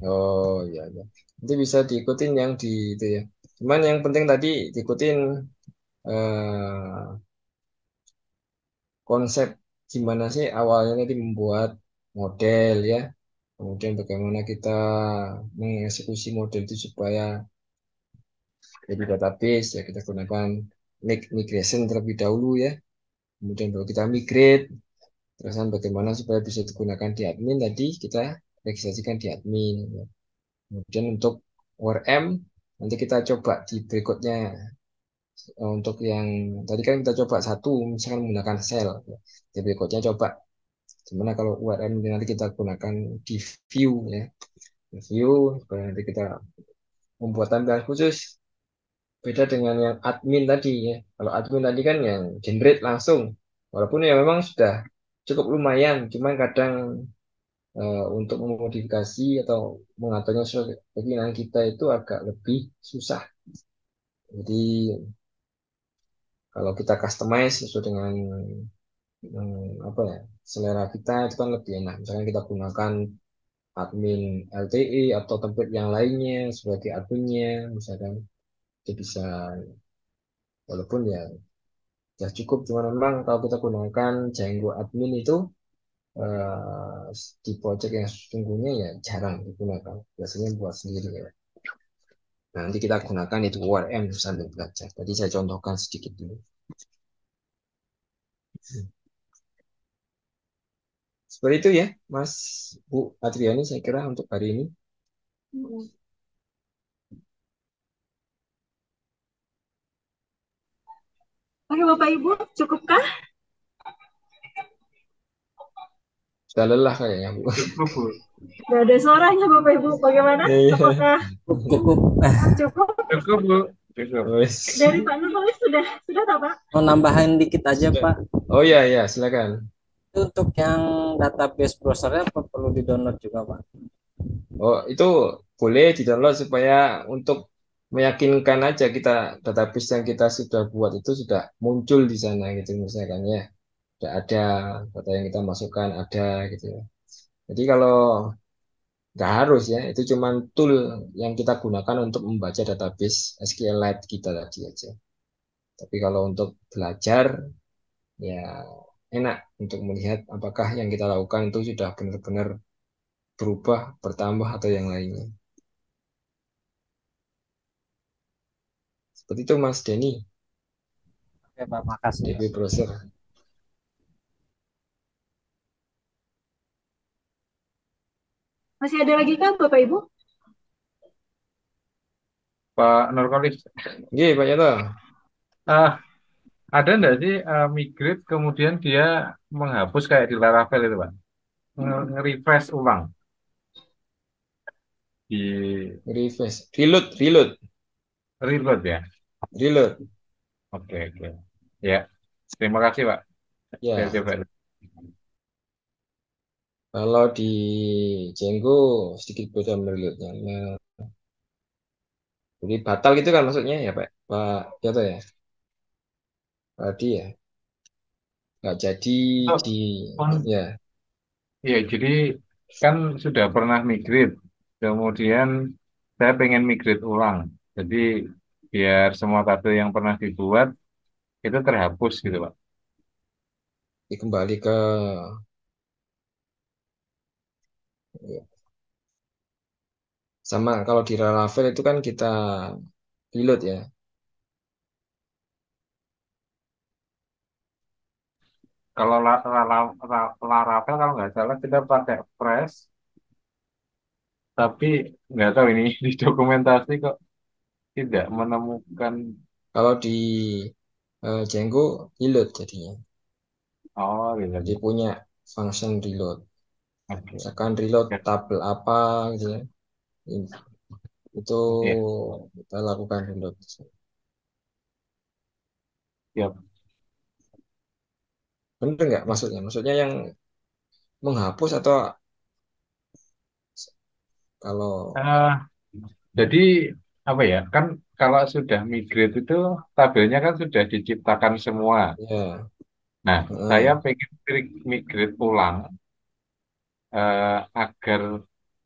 Oh, iya, iya. Nanti bisa diikutin yang di itu ya. Cuman yang penting tadi diikutin... Uh, konsep gimana sih awalnya tadi membuat model ya, kemudian bagaimana kita mengeksekusi model itu supaya jadi database ya, kita gunakan migration terlebih dahulu ya, kemudian baru kita migrate, terus bagaimana supaya bisa digunakan di admin tadi kita registrasikan di admin ya. Kemudian untuk O R M nanti kita coba di berikutnya. Untuk yang tadi kan kita coba satu misalkan menggunakan sel ya. Jadi berikutnya coba gimana kalau U R M nanti kita gunakan di view ya, view nanti kita membuat tampilan khusus beda dengan yang admin tadi ya. Kalau admin tadi kan yang generate langsung, walaupun ya memang sudah cukup lumayan, cuman kadang uh, untuk memodifikasi atau mengaturnya sesuai keinginan kita itu agak lebih susah. Jadi kalau kita customize sesuai dengan hmm, apa ya selera kita itu kan lebih enak. Misalkan kita gunakan admin L T E atau template yang lainnya sebagai adminnya, misalkan kita bisa walaupun ya ya cukup. Cuman memang kalau kita gunakan Django admin itu eh, di project yang sesungguhnya ya jarang digunakan. Biasanya buat sendiri ya. Nah, nanti kita gunakan itu O R M sambil belajar. Tadi saya contohkan sedikit dulu. Seperti itu ya, Mas Bu Atriani saya kira untuk hari ini. Oke Bapak Ibu, cukupkah? Sudah lelah kayaknya Bu. Sudah ada suaranya Bapak Ibu, bagaimana? Apakah cukup? Cukup. Cukup Bu. Cukup. Dari Pak Nurholis sudah sudah tak Pak? Mau nambahin dikit aja sudah. Pak. Oh iya iya silakan. Untuk yang database browsernya perlu di download juga Pak. Oh itu boleh di download supaya untuk meyakinkan aja kita database yang kita sudah buat itu sudah muncul di sana gitu misalkan ya. Tidak ada data yang kita masukkan ada gitu ya. Jadi kalau nggak harus ya, itu cuma tool yang kita gunakan untuk membaca database SQLite kita tadi aja. Tapi kalau untuk belajar ya enak untuk melihat apakah yang kita lakukan itu sudah benar-benar berubah, bertambah atau yang lainnya. Seperti itu Mas Denny. Oke Pak, makasih. D B Browser. Masih ada lagi kan Bapak Ibu? Pak Nurkolis. Iya, Pak Yato. Ah, ada nggak sih eh, migrate kemudian dia menghapus kayak di Laravel itu, Pak? Nge- Nge-refresh ulang. Di Refresh. Reload, reload, reload ya? reload. Oke, oke. Ya, terima kasih, Pak. Saya Ya, coba. kalau di Django sedikit beda reloadnya. Nah, jadi batal gitu kan maksudnya ya, Pak. Pak Yato ya. Berarti ya, nggak jadi Oh, di, pun- ya, ya, jadi kan sudah pernah migrate. Kemudian saya pengen migrate ulang. Jadi biar semua tabel yang pernah dibuat itu terhapus gitu, Pak. kembali ke, ya. Sama kalau di Laravel itu kan kita reload ya. Kalau la, la, la, la, Laravel kalau nggak salah kita pakai press, tapi nggak tahu ini di dokumentasi kok tidak menemukan. Kalau di eh, Django reload jadinya. Oh, gitu. Jadi punya function reload. Oke. Misalkan reload Ya, tabel apa gitu ya. In- Itu ya, kita lakukan reload. siap. Bener nggak maksudnya? Maksudnya yang menghapus atau kalau Eh, Jadi apa ya? Kan kalau sudah migrate itu tabelnya kan sudah diciptakan semua. ya, Nah, saya heeh. pengen trik migrate ulang eh, agar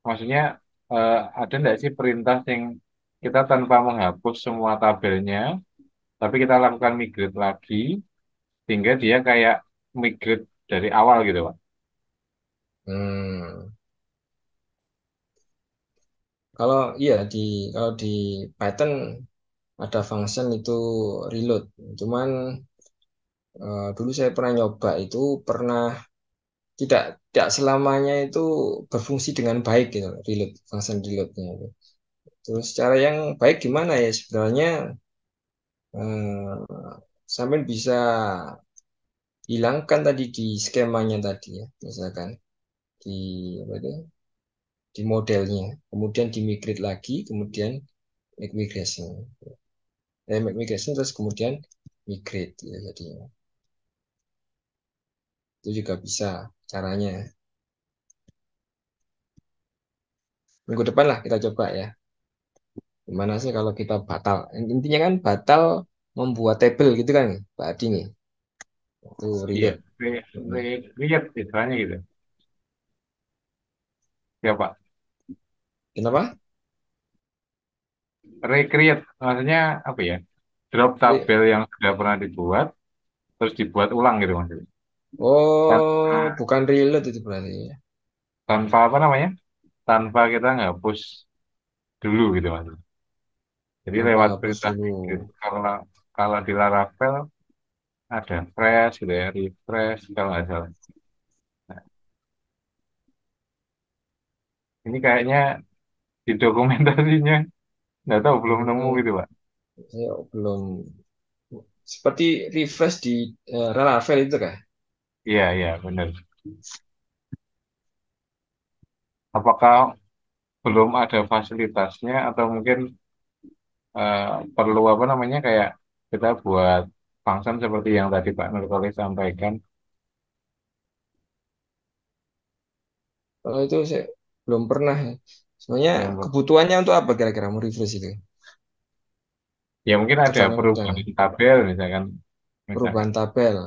maksudnya eh, ada nggak sih perintah yang kita tanpa menghapus semua tabelnya, tapi kita lakukan migrate lagi sehingga dia kayak migrate dari awal gitu, Pak. Hmm. Kalau iya di kalau di Python ada function itu reload. Cuman eh, dulu saya pernah nyoba itu pernah tidak tidak selamanya itu berfungsi dengan baik gitu reload function reloadnya itu. Terus cara yang baik gimana ya sebenarnya eh, sampai bisa hilangkan tadi di skemanya tadi ya misalkan di apa itu, di modelnya kemudian dimigrate lagi kemudian make migration eh, make migration terus kemudian migrate ya jadinya itu juga bisa caranya minggu depan lah kita coba ya gimana sih kalau kita batal intinya kan batal membuat tabel gitu kan Pak Adi nih itu Iya, reload. re- Mm. re- lihat istilahnya gitu. Ya, Pak. Kenapa? Recreate maksudnya apa ya? Drop Re- tabel yang sudah pernah dibuat terus dibuat ulang gitu maksudnya. Oh, Tanpa bukan reload itu berarti ya. tanpa apa namanya? Tanpa kita ngapus dulu gitu maksudnya. Jadi Tanpa lewat hapus perintah dulu. migrate. Kalau kalau di Laravel ada fresh gitu ya, refresh kalau nggak salah. Nah, ini kayaknya di dokumentasinya nggak tahu belum nemu Itu gitu, Pak. saya belum seperti refresh di eh, Laravel itu kah? Iya, iya, benar. Apakah belum ada fasilitasnya atau mungkin eh, perlu apa namanya kayak kita buat function seperti yang tadi Pak Nurkolis sampaikan? Kalau itu saya belum pernah. Ya. Sebenarnya Belum. kebutuhannya untuk apa kira-kira mau refresh itu? Ya mungkin ada Kerjanya udah perubahan tabel misalkan, misalkan. perubahan tabel.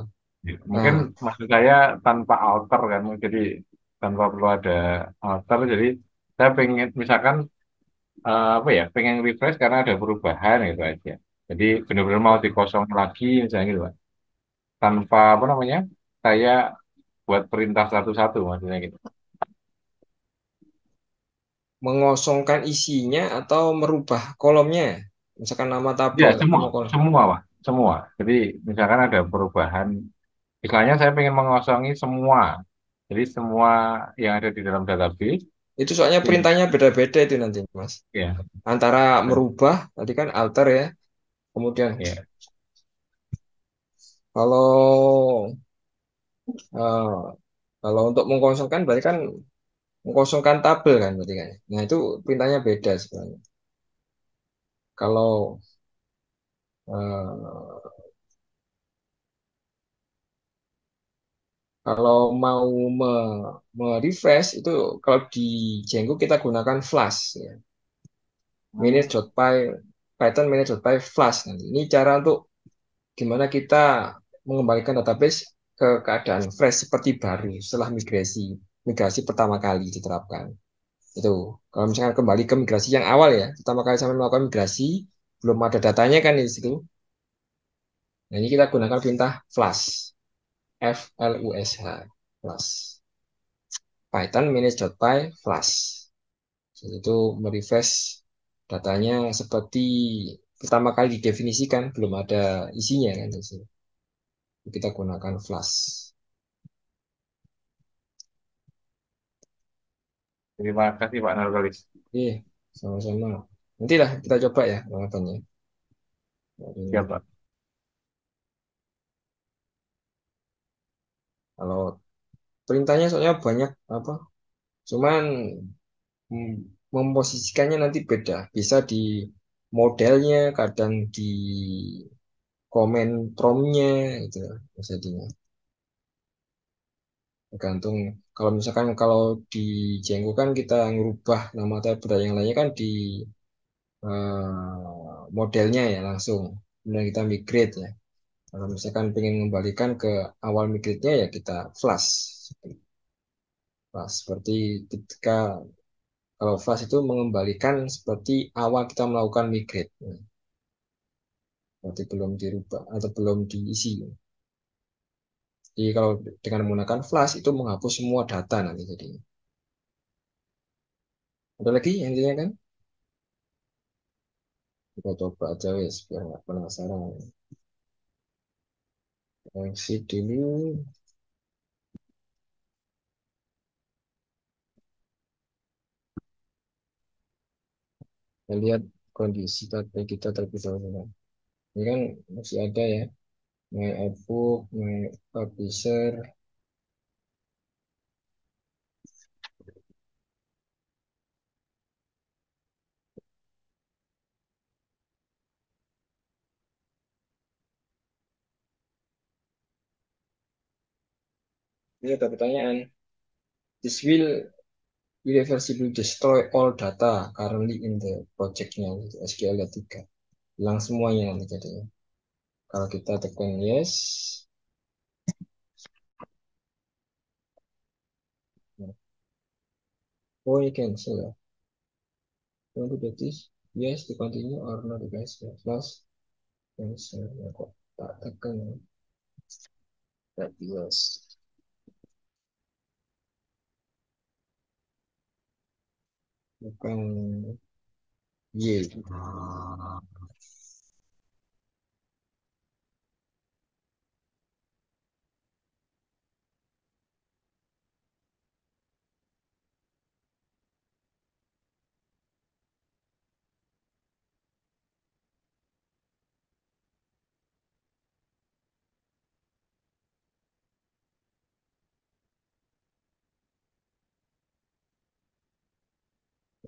Ya, mungkin Nah, maksud saya tanpa alter kan, jadi tanpa perlu ada alter. Jadi saya pengen misalkan eh, apa ya, pengen refresh karena ada perubahan gitu aja. Jadi benar-benar mau dikosongin lagi misalnya gitu, Pak. Tanpa apa namanya, saya buat perintah satu-satu maksudnya gitu. mengosongkan isinya atau merubah kolomnya. Misalkan nama Ya, tabel, semua, nama kolom. semua, Pak. Semua. Jadi misalkan ada perubahan, istilahnya saya pengen mengosongi semua. Jadi semua yang ada di dalam database, Itu soalnya Iya. perintahnya beda-beda itu nanti, Mas. Iya. Antara merubah, tadi kan alter ya. Kemudian Iya. kalau eh, kalau untuk mengkosongkan berarti kan mengkosongkan tabel kan berarti kan. Nah, itu perintahnya beda sebenarnya. Kalau eh, kalau mau me, me-refresh itu kalau di Django kita gunakan flash ya. Manage.py Python manage.py flash nanti. Ini cara untuk gimana kita mengembalikan database ke keadaan fresh seperti baru setelah migrasi migrasi pertama kali diterapkan. Itu kalau misalkan kembali ke migrasi yang awal ya, pertama kali sampai melakukan migrasi belum ada datanya kan di situ. Nah, ini kita gunakan perintah flash. F L U S H flash. Python manage.py flash. Jadi itu merefresh datanya seperti pertama kali didefinisikan, belum ada isinya kan di sini. Kita gunakan flash. Terima kasih Pak Nurgolis. Oke, sama-sama. Nantilah kita coba ya jawabannya. Siap, Jadi, Pak. kalau perintahnya soalnya banyak apa? Cuman mm, memposisikannya nanti beda. Bisa di modelnya, kadang di komen promnya gitu ya, Mas Hadinya. Tergantung kalau misalkan kalau di Django kan kita ngerubah nama tabel dan yang lainnya kan di eh, modelnya ya langsung. Kemudian kita migrate ya. Kalau misalkan pengen mengembalikan ke awal migrate-nya ya kita flash. Flash seperti ketika kalau flash itu mengembalikan seperti awal kita melakukan migrate. Berarti belum dirubah atau belum diisi. Jadi kalau dengan menggunakan flash itu menghapus semua data nanti jadinya. Ada lagi yang intinya kan? Kita coba aja wes biar nggak penasaran. Exit dulu. Kita lihat kondisi tabel kita terlebih dahulu. Ini kan masih ada ya. My output, my publisher. Ini ada pertanyaan. This will irreversibly destroy all data currently in the project-nya. S Q L tiga. Hilang semuanya nanti jadinya. Kalau kita tekan yes. Oh, you cancel ya. Want to get this? Yes, to continue or not guys. Plus, cancel. Ya, kok tak tekan ya. Tak yes. Bukan yes.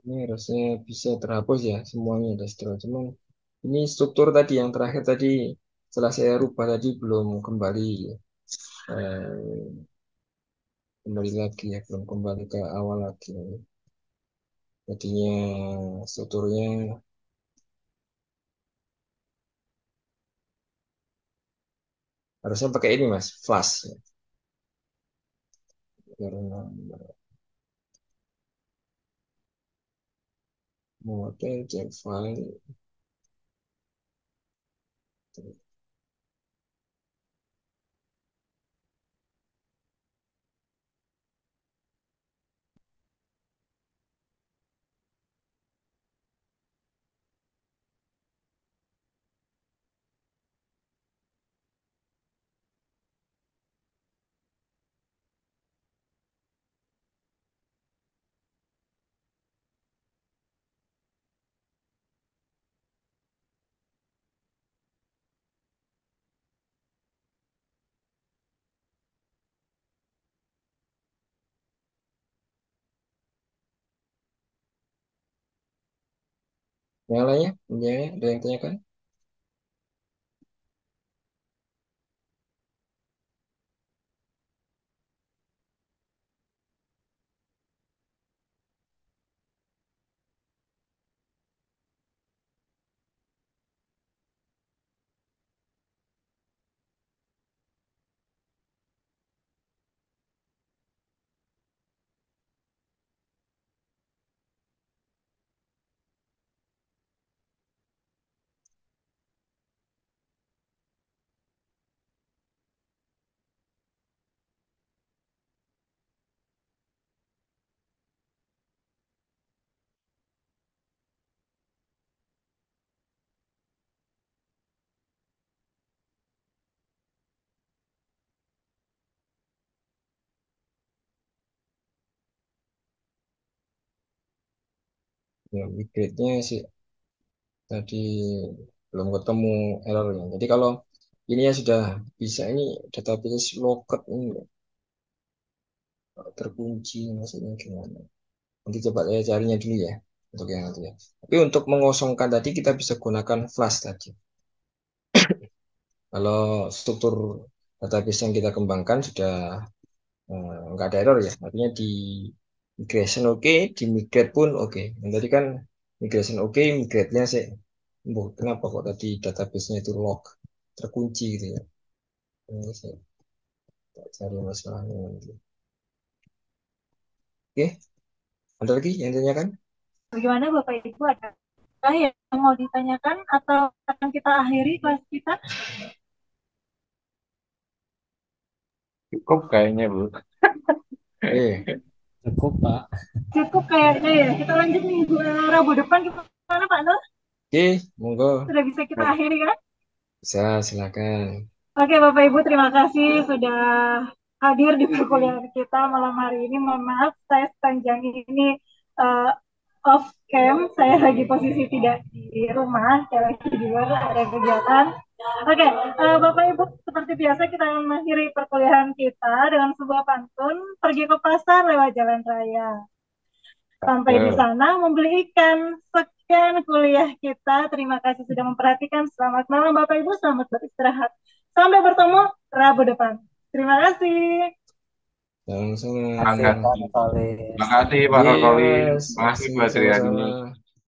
Ini harusnya bisa terhapus ya semuanya distro. Cuman ini struktur tadi yang terakhir tadi setelah saya rubah tadi belum kembali eh, kembali lagi ya belum kembali ke awal lagi. Jadinya strukturnya harusnya pakai ini Mas, flash. Ya. Karena model check file Yang lainnya, biaya ada yang tanyakan? Ya, upgrade-nya sih tadi belum ketemu errornya. Jadi kalau ini ya sudah bisa ini database locket ini ya, terkunci maksudnya gimana? Nanti coba saya carinya dulu ya untuk yang nanti ya. Tapi untuk mengosongkan tadi kita bisa gunakan flash tadi. Kalau struktur database yang kita kembangkan sudah eh, nggak ada error ya. Artinya di migration oke, di migrate pun oke. Yang tadi kan migration oke, migrate-nya sih. Bu, kenapa kok tadi database-nya itu lock, terkunci gitu ya. Ini saya tak cari masalahnya nanti. Oke, ada lagi yang ditanyakan? Bagaimana Bapak Ibu, ada yang mau ditanyakan atau akan kita akhiri kelas kita? Cukup kayaknya, Bu. Eh, Cukup, Pak. Cukup kayaknya ya. Kita lanjut nih Rabu depan gimana, Pak Nur? Oke, monggo. Sudah bisa kita akhiri kan? Bisa, silakan. Oke, Bapak Ibu, terima kasih sudah hadir di perkuliahan kita malam hari ini. Mohon maaf saya sepanjang ini uh, off cam, saya lagi posisi tidak di rumah, saya lagi di luar ada kegiatan. Oke, eh, Bapak Ibu, seperti biasa kita mengakhiri perkuliahan kita dengan sebuah pantun, pergi ke pasar lewat jalan raya. Sampai di sana membeli ikan. Sekian kuliah kita. Terima kasih sudah memperhatikan. Selamat malam Bapak Ibu, selamat beristirahat. Sampai bertemu Rabu depan. Terima kasih. Langsung Terima kasih Pak Rokoli. Terima kasih Bu Sri Ani.